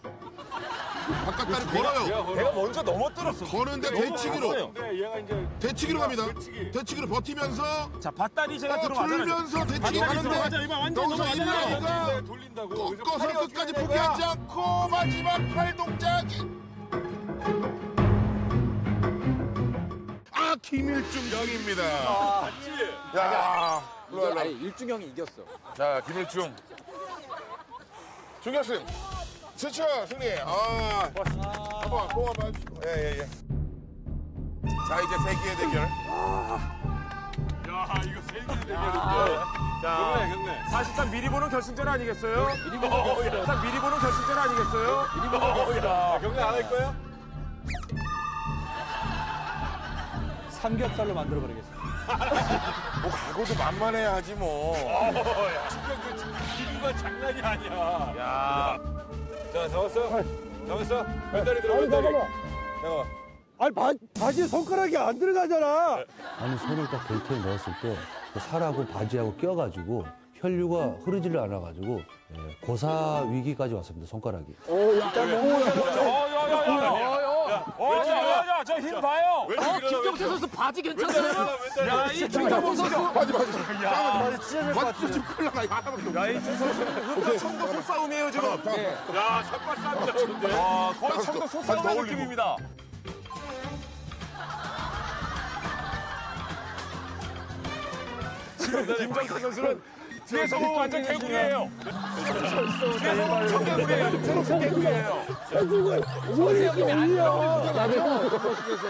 바깥 다리 걸어요. 내가 먼저 넘어뜨렸어. 거는데 대치기로. 대치기로 갑니다. 대치기로 버티면서. 자, 밧다리 제가 들어가잖아. 돌면서 대치기 가는데. 여기서 일라이가 꺾어서 끝까지 포기하지 않고 마지막 팔 동작이. 아, 김일중형입니다. 야, 아니, 일중형이 이겼어. 자, 김일중. 중결승. 그렇죠, 승리. 한번 뽑아 봐주시고. 예. 자, 이제 세기의 대결. 야, 이거 세기의 대결인데. 자, 경례. 사실상 미리 보는 결승전 아니겠어요? 경례 안 할 거예요? 삼겹살로 만들어 버리겠어요. 뭐 각오도 만만해야 하지 뭐. 기류가 장난이 아니야. 야. 자, 잡았어? 왼다리 들어, 왼다리. 아니, 바지에 손가락이 안 들어가잖아. 아니, 손을 딱 벨트에 넣었을 때 살하고 바지하고 껴가지고 혈류가 흐르지를 않아가지고 고사 위기까지 왔습니다, 손가락이. 야, 저 힘 봐요. 김정태 선수 바지 괜찮아요? 야, 이 김정태 선수 바지. 바지 지금 큰일 나. 야, 이 선수 청도 소싸움이에요 지금. 야, 샷발 싸움이다 지금. 거의 청도 소싸움 느낌입니다. 지금 김정태 선수는 뒤에서 완전 개구리예요. 뒤에서 청개구리예요. 초록색 개구리예요. 머리 여기 날려. 나도 속에서.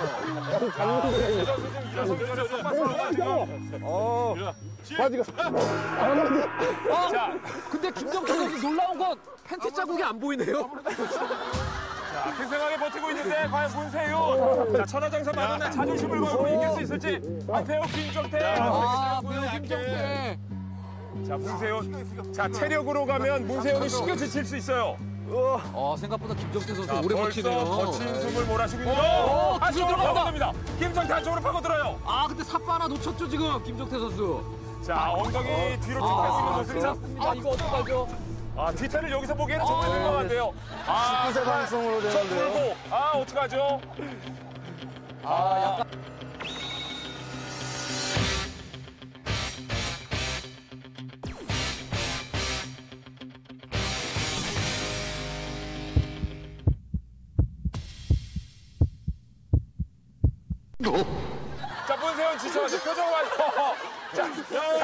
자, 근데 김정태 선수 놀라운 건 팬티 자국이 안 보이네요. 자, 생생하게 버티고 있는데 과연 문세윤. 자, 천하장사 만난 날 자존심을 걸고 이길 수 있을지. 안태호, 김정태. 김정태. 자, 문세윤. 자, 체력으로 가면 문세윤이 쉽게 지칠 수 있어요. 생각보다 김정태 선수 오래 버티네요. 거친 숨을 몰아쉬고 있는데. 안쪽으로 들어갑니다. 김정태 안쪽으로 파고들어요. 아, 근데 삿바 하나 놓쳤죠, 지금 김정태 선수. 자, 엉덩이 뒤로 쭉 뺏기는 모습이죠. 이거 어떡하죠? 디테일을 여기서 보기에는 정말 민감한데요. 19세 방송으로 되는데요. 어떡하죠? 약간. 자, 문세윤 지쳐가지고 표정 완성. 자, 지쳐가지고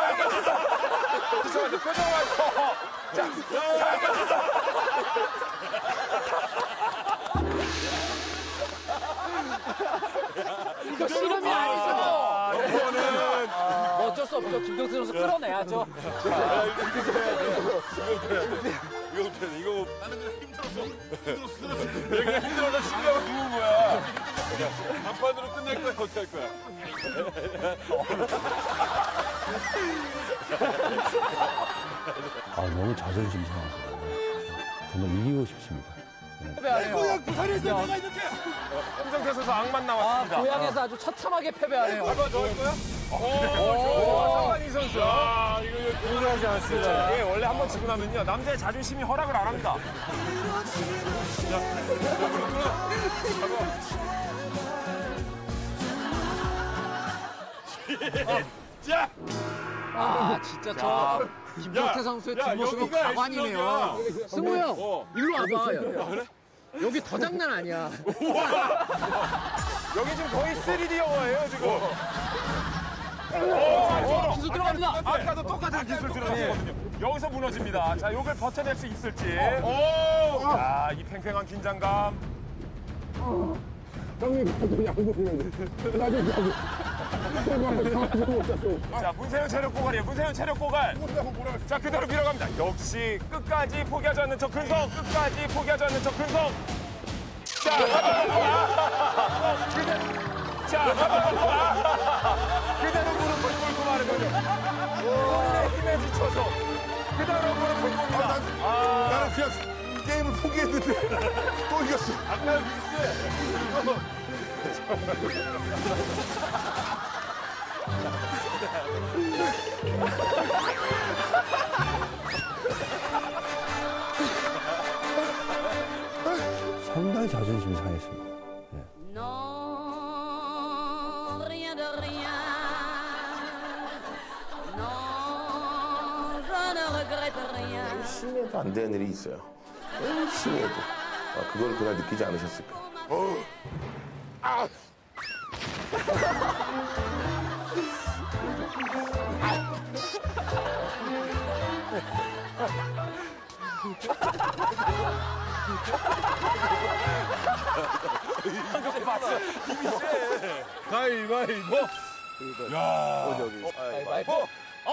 표정 완성. 자, 이거 실험이 아니죠. 이거는 어쩔 수 없죠. 김동수 선수 끌어내야죠. 자, 이거 나는 그냥 힘들었어. 내가 힘들어서 신경을 누운 거야. 반반으로 끝낼 거야, 어떻게 할 거야? 아, 너무 자존심 상하고. 정말 이기고 싶습니다. 고향 부산에서 내가 이렇게! 김정태 선수 악만 나왔습니다. 아, 고향에서 아주 처참하게 패배하네요. 얼마 더 할 거야? 오, 상관이 선수. 아, 이거 동의하지 않습니다. 예, 원래 한번 지고 나면요, 남자의 자존심이 허락을 안 합니다. 자! 아, 진짜 저 김정태 선수의 뒷모습은 가관이네요. 승우 형, 일로 와봐. 그래? 여기 더 장난 아니야. 여기 지금 거의 3D 영화예요, 지금. 기술 들어갑니다. 아까도 똑같은 기술 들어갔거든요. 여기서 무너집니다. 자, 이걸 버텨낼 수 있을지. 자, 이 팽팽한 긴장감. 형님, 갑자기 안 보이는데. 자, 문세윤 체력 고갈이에요. 문세윤 체력 고갈. 자, 그대로 밀어갑니다. 역시 끝까지 포기하지 않는 척 근성. 끝까지 포기하지 않는 척 근성. 자, 그대로 무릎을 꿇고 말이거든요. 손에 힘에 지쳐서 그대로 무릎을 꿇는다. 아, 나는 그냥 게임을 포기했는데 또 이겼어. 아까 미스. 상당히 자존심이 상했습니다. 네. 심해도 안 되는 일이 있어요. 심해도. 아, 그걸 그날 느끼지 않으셨을까. 아! 가위바위보. 야. 가위바위보. 아.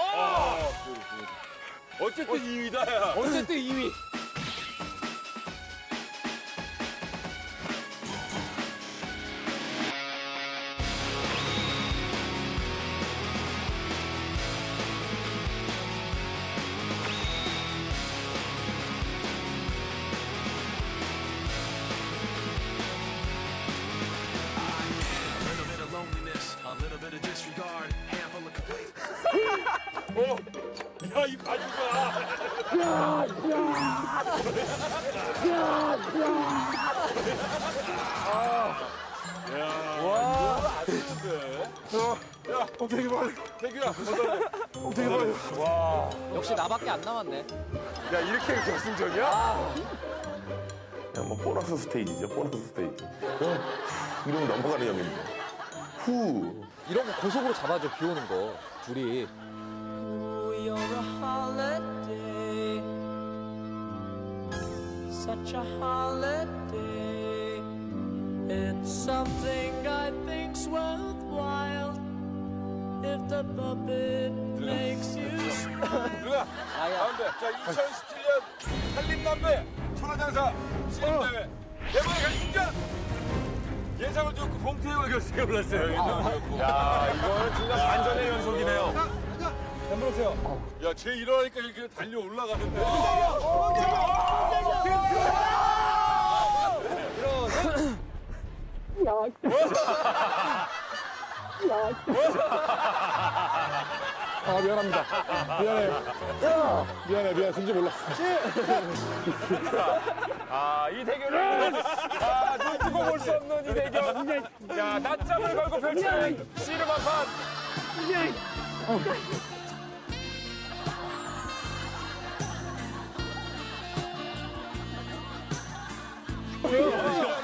어쨌든 2위다. 야. 어쨌든 2위. 와. 역시 나밖에 안 남았네. 야, 이렇게 결승전이야? 아. 그냥 뭐 보너스 스테이지죠, 보너스 스테이지. 이러면 넘어가는 형입니다. 후. 이런 거 고속으로 잡아줘, 비 오는 거. 둘이. If the puppet makes you. 누가? 가운데. 자, 2017년 산림남매 천하장사 시립대회 대만의 결승전 예상을 뚫고 봉태형의 결승에 올랐어요. 야, 이거는 중간 반전의 연속이네요. 잘 보세요. 야, 쟤 일어나니까 이렇게 달려 올라가는데. 아, 미안합니다. 미안해. 미안해, 미안해. 진짜 몰랐어. 아, 이 대결은. 아, 눈 뜨고 볼 수 없는 이 대결. 야, 낮잠을 걸고 펼치는 씨름한 판.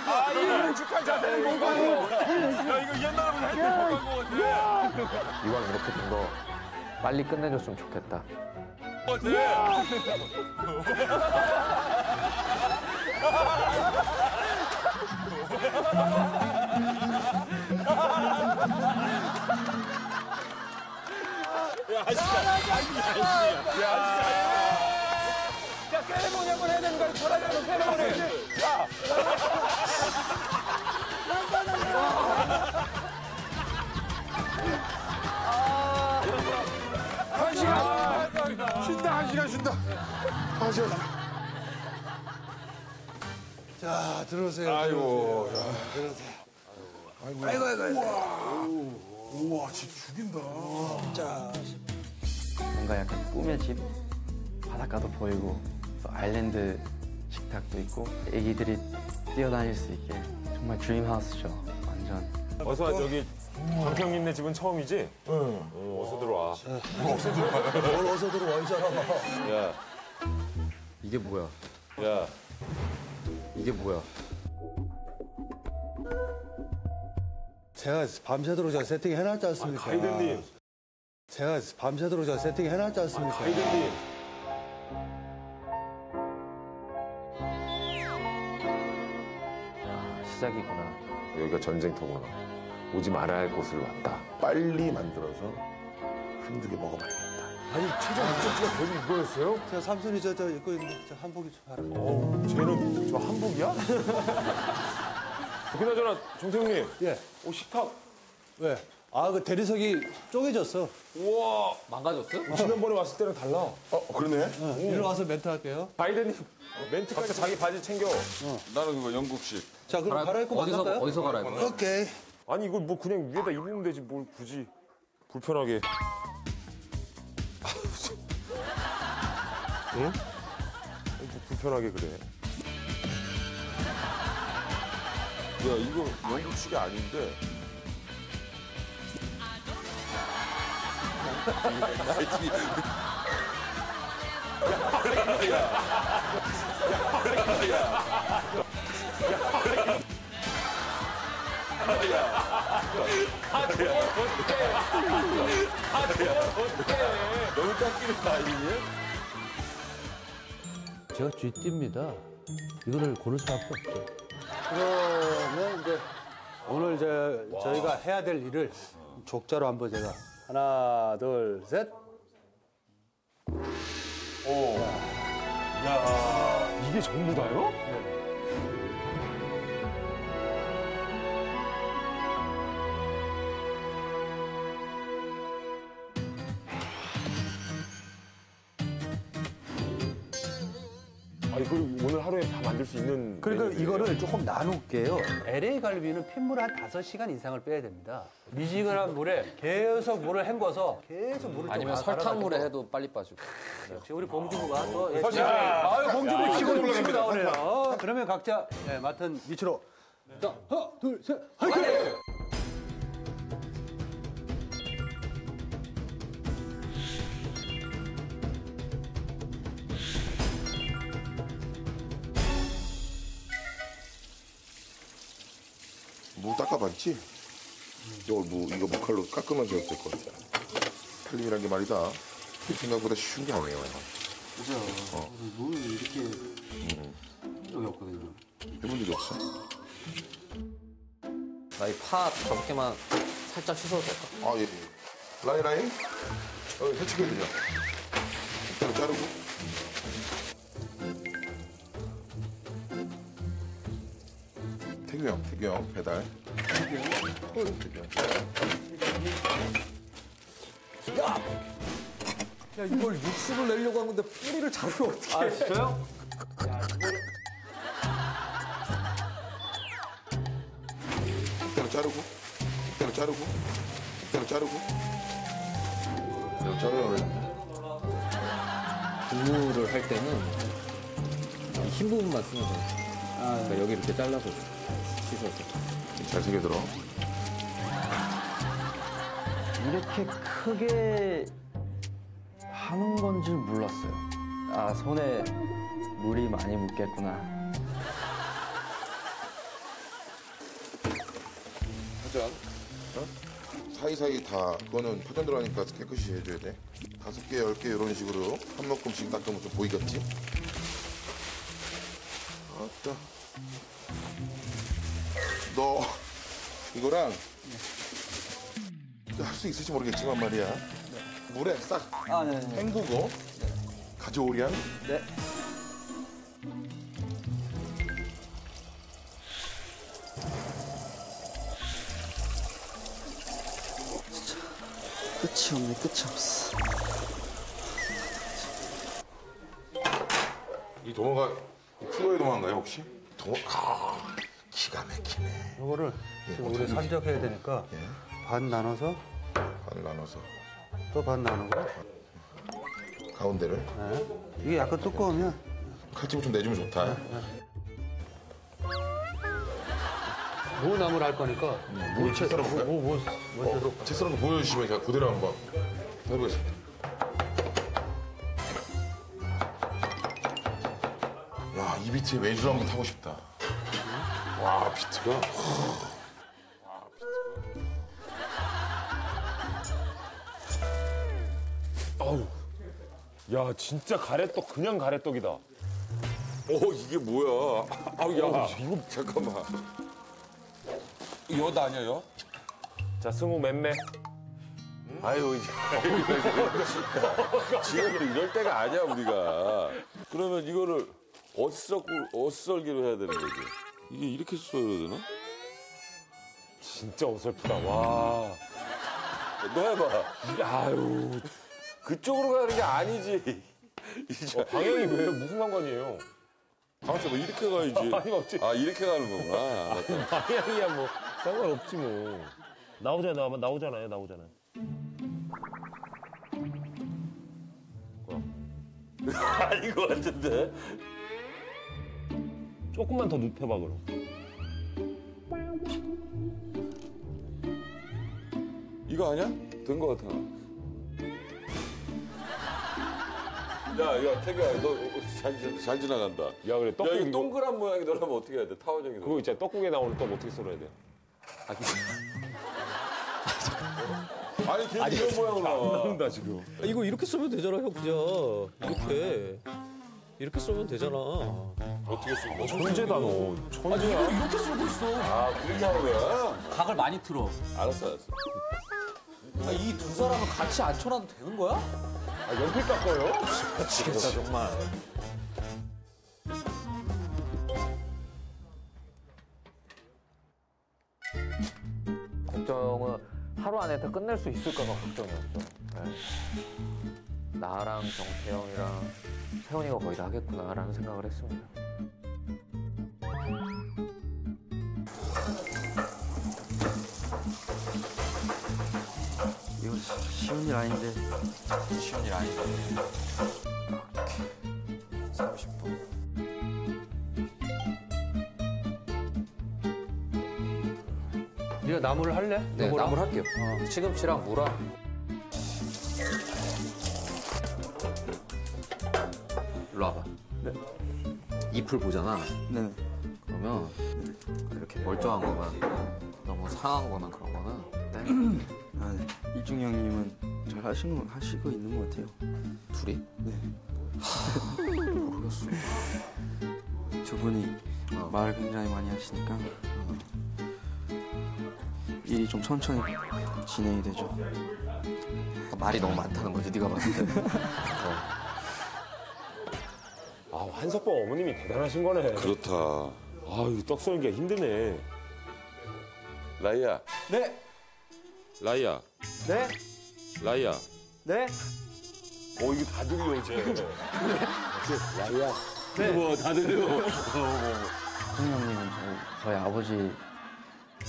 아, 이런 축한 자세는 뭔가요? 이거 옛날보다 햇빛 못한 것 같아. 이왕 이렇게 된 거 빨리 끝내줬으면 좋겠다. 야, 세레모니 한번 해야 되는 거야. 돌아가는 세레모니. 야! 한 시간! 쉰다, 한 시간 쉰다. 한 시간. 자, 들어오세요. 아이고. 들어오세요. 아이고, 아이고, 아이고. 우와. 우와, 집 죽인다. 진짜. 뭔가 약간 꿈의 집? 바닷가도 보이고 또 아일랜드 식탁도 있고 애기들이 뛰어다닐 수 있게 정말 드림하우스죠, 완전. 어서 와, 저기 강평님네 집은 처음이지? 응. 어서 들어와. 어서 들어와. 뭘 어서 들어와, 이 사람아. 야. 이게 뭐야? 야. 이게 뭐야? 제가 밤새도록 제가 세팅해놨지 않습니까? 아, 가이드님. 제가 밤새도록 제가 세팅해놨지 않습니까? 아, 가이드님. 아, 시작이구나. 여기가 전쟁터구나. 오지 말아야 할 곳을 왔다. 빨리 만들어서 힘들게 먹어봐야겠다. 아니, 최종 목적지가 결국 이거였어요? 제가 삼순이 저 입고 있는 저 한복이 좋아요. 어, 쟤는 저 한복이야? 그나저나 정태형님, 예, 오 식탁 왜? 아, 그 대리석이 쪼개졌어. 우와, 망가졌어? 지난번에 왔을 때랑 달라. 그러네. 이리 와서 멘트 할게요. 바이든님, 멘트까지 자기 바지 챙겨. 나는 그거 영국식. 자, 그럼 갈아입고 만날까요? 어디서 갈아입어요? 오케이. 아니 이걸 뭐 그냥 위에다 입으면 되지 뭘 굳이 불편하게. 응? 뭐 불편하게 그래. 야, 이거 영국식이 아닌데. 너무 깎이는 거 아니니? 제가 쥐띠입니다. 이거를 고를 수밖에 없죠. 그러면 이제 오늘 저희가 해야 될 일을 족자로 한번 제가 하나, 둘, 셋. 오. 야, 이게 전부다요? 네. 아, 이걸 오늘 하루에 다 만들 수 있는. 그러니까 이거를 조금 나눌게요. LA 갈비는 핏물을 한 5시간 이상을 빼야 됩니다. 미지근한 물에 계속 물을 헹궈서 계속 물을 아니면 설탕물에 해도 빨리 빠지고. 역시 우리 공주부가 또. 아유, 공주부 치고 놀라십니다, 나오네요. 그러면 각자 맡은 위치로. 자, 하나, 둘, 셋, 화이팅! 물 닦아봤지? 이거 뭐 칼로 깎으면 될 것 같아. 필름이란 게 말이다. 생각보다 쉬운 게 아니에요. 그죠. 물 이렇게 적이 없거든요. 해본 적이 없어. 라이 파 저렇게만 살짝 씻어도 될까? 아, 예. 라이? 해치게 되냐? 일단 자르고. 태규형 배달. 야, 이걸 육수를 내려고 한 건데 뿌리를 자르면 어떻게? 아, 진짜요? 일단 자르고. 국물을 할 때는 흰 부분만 쓰면 돼. 그러니까 여기 이렇게 잘라서. 잘 새겨들어. 이렇게 크게 하는 건지 몰랐어요. 아, 손에 물이 많이 묻겠구나. 포장. 어? 사이사이 다 그거는 포장 들어가니까 깨끗이 해줘야 돼. 5개, 10개 이런 식으로 한 묶음씩 닦으면 좀 보이겠지? 아따. 너 이거랑 할 수 있을지 모르겠지만 말이야. 네. 물에 싹 헹구고 가져오렴. 네. 끝이 없네, 끝이 없어. 이 동화가 플로의 동화인가요, 혹시? 동화? 아, 기가 막히네. 이거를 지금 우리 산적해야 되니까 반 나눠서. 반 나눠서. 또 반 나누고. 가운데를. 네. 이게 약간 두꺼우면. 칼집을 좀 내주면 좋다. 네, 네. 무나무를 할 거니까. 뭘 채썰어 볼까요? 채썰어 보여주시면 제가 그대로 한번 해보겠습니다. 야, 이 비트에 외줄 한번 타고 싶다. 와, 비트가. 어우. 야, 진짜 가래떡, 그냥 가래떡이다. 오, 이게 뭐야. 아우, 야. 오, 이거 잠깐만. 여다 아니야, 여? 자, 승우 맴매. 아유, 이제. 지금 이럴 때가 아니야, 우리가. 그러면 이거를 어썰기로 해야 되는 거지. 이게 이렇게 써야 되나? 진짜 어설프다, 와. 너 해봐. 아유. 그쪽으로 가는 게 아니지. 방향이 왜, 무슨 상관이에요? 가만있어, 뭐 이렇게 가야지. 아니, 없지. 아, 이렇게 가는 거구나. 방향이야, 뭐. 상관없지 뭐. 나오잖아요. 아닌 것 같은데? 조금만 더 눕혀봐, 그럼. 이거 아니야? 된 것 같아. 야, 태규야, 너 잘 지나간다. 야, 그래, 떡국. 야, 이거 동그란 모양이 너라면 어떻게 해야 돼? 타원형이. 그거 있잖아, 떡국에 나오는 떡 어떻게 썰어야 돼? 아니, 걔 이런 모양으로 나와. 안 나온다, 지금. 이거 이렇게 쓰면 되잖아, 형, 그냥. 이렇게 쓰면 되잖아. 어떻게 쓰는 거야? 천재다, 너. 천재야. 아니, 이거 이렇게 쓰고 있어. 아, 그렇게 하는 거야? 각을 많이 틀어. 알았어. 아, 이 두 사람은 같이 안 쳐놔도 되는 거야? 아, 연필 깎아요? 미치겠다, 정말. 걱정은 하루 안에 다 끝낼 수 있을까가 걱정이었죠. 네. 나랑 정태형이랑 세훈이가 거의 다 하겠구나라는 생각을 했습니다. 이거 쉬운 일 아닌데. 30분. 네가 나무를 할래? 네, 나무를 할게요. 어. 시금치랑 무랑. 일로 와봐. 네. 잎을 보잖아. 네. 그러면 이렇게 멀쩡한 거만, 너무 상한 거나 그런 거는. 네. 아, 네. 일중 형님은 잘 하시고 있는 것 같아요. 둘이? 네. 모르겠어. 저분이 말을 굉장히 많이 하시니까. 일이 좀 천천히 진행이 되죠. 말이 너무 많다는 거지, 네가 봤을 때. 아, 한석범 어머님이 대단하신 거네. 그렇다. 아유, 떡 썰기가 힘드네. 라이야. 네. 라이야. 네. 라이야. 네. 오, 이게 다 들려, 이제. 라이야. 네. 뭐, 다 들려. 형님은 저희 아버지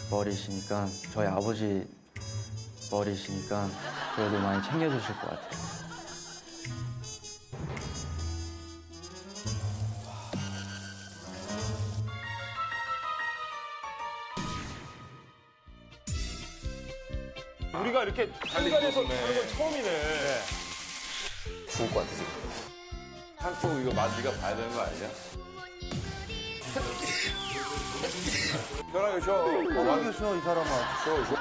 머리시니까, 저희 아버지 머리시니까 그래도 많이 챙겨주실 것 같아요. 우리가 이렇게 한간에서 그런 건 처음이네. 네. 죽을 것 같아, 지금. 한국 이거 맛 네가 봐야 되는 거 아니야? 편하게 쉬어. 편하게 쉬어, 이 사람아. 쉬어, 쉬어.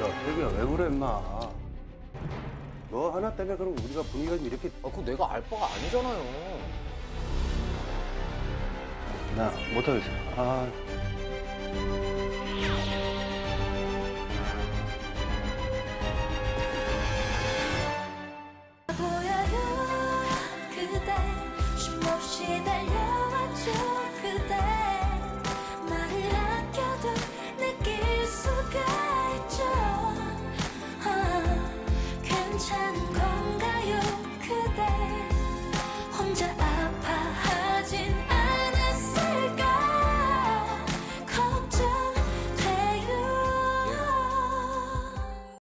야, 태규야, 왜 그래, 인마. 너 하나 때문에 그럼 우리가 분위기가 좀 이렇게. 아, 그거 내가 알 바가 아니잖아요. 나 못하겠어. 아.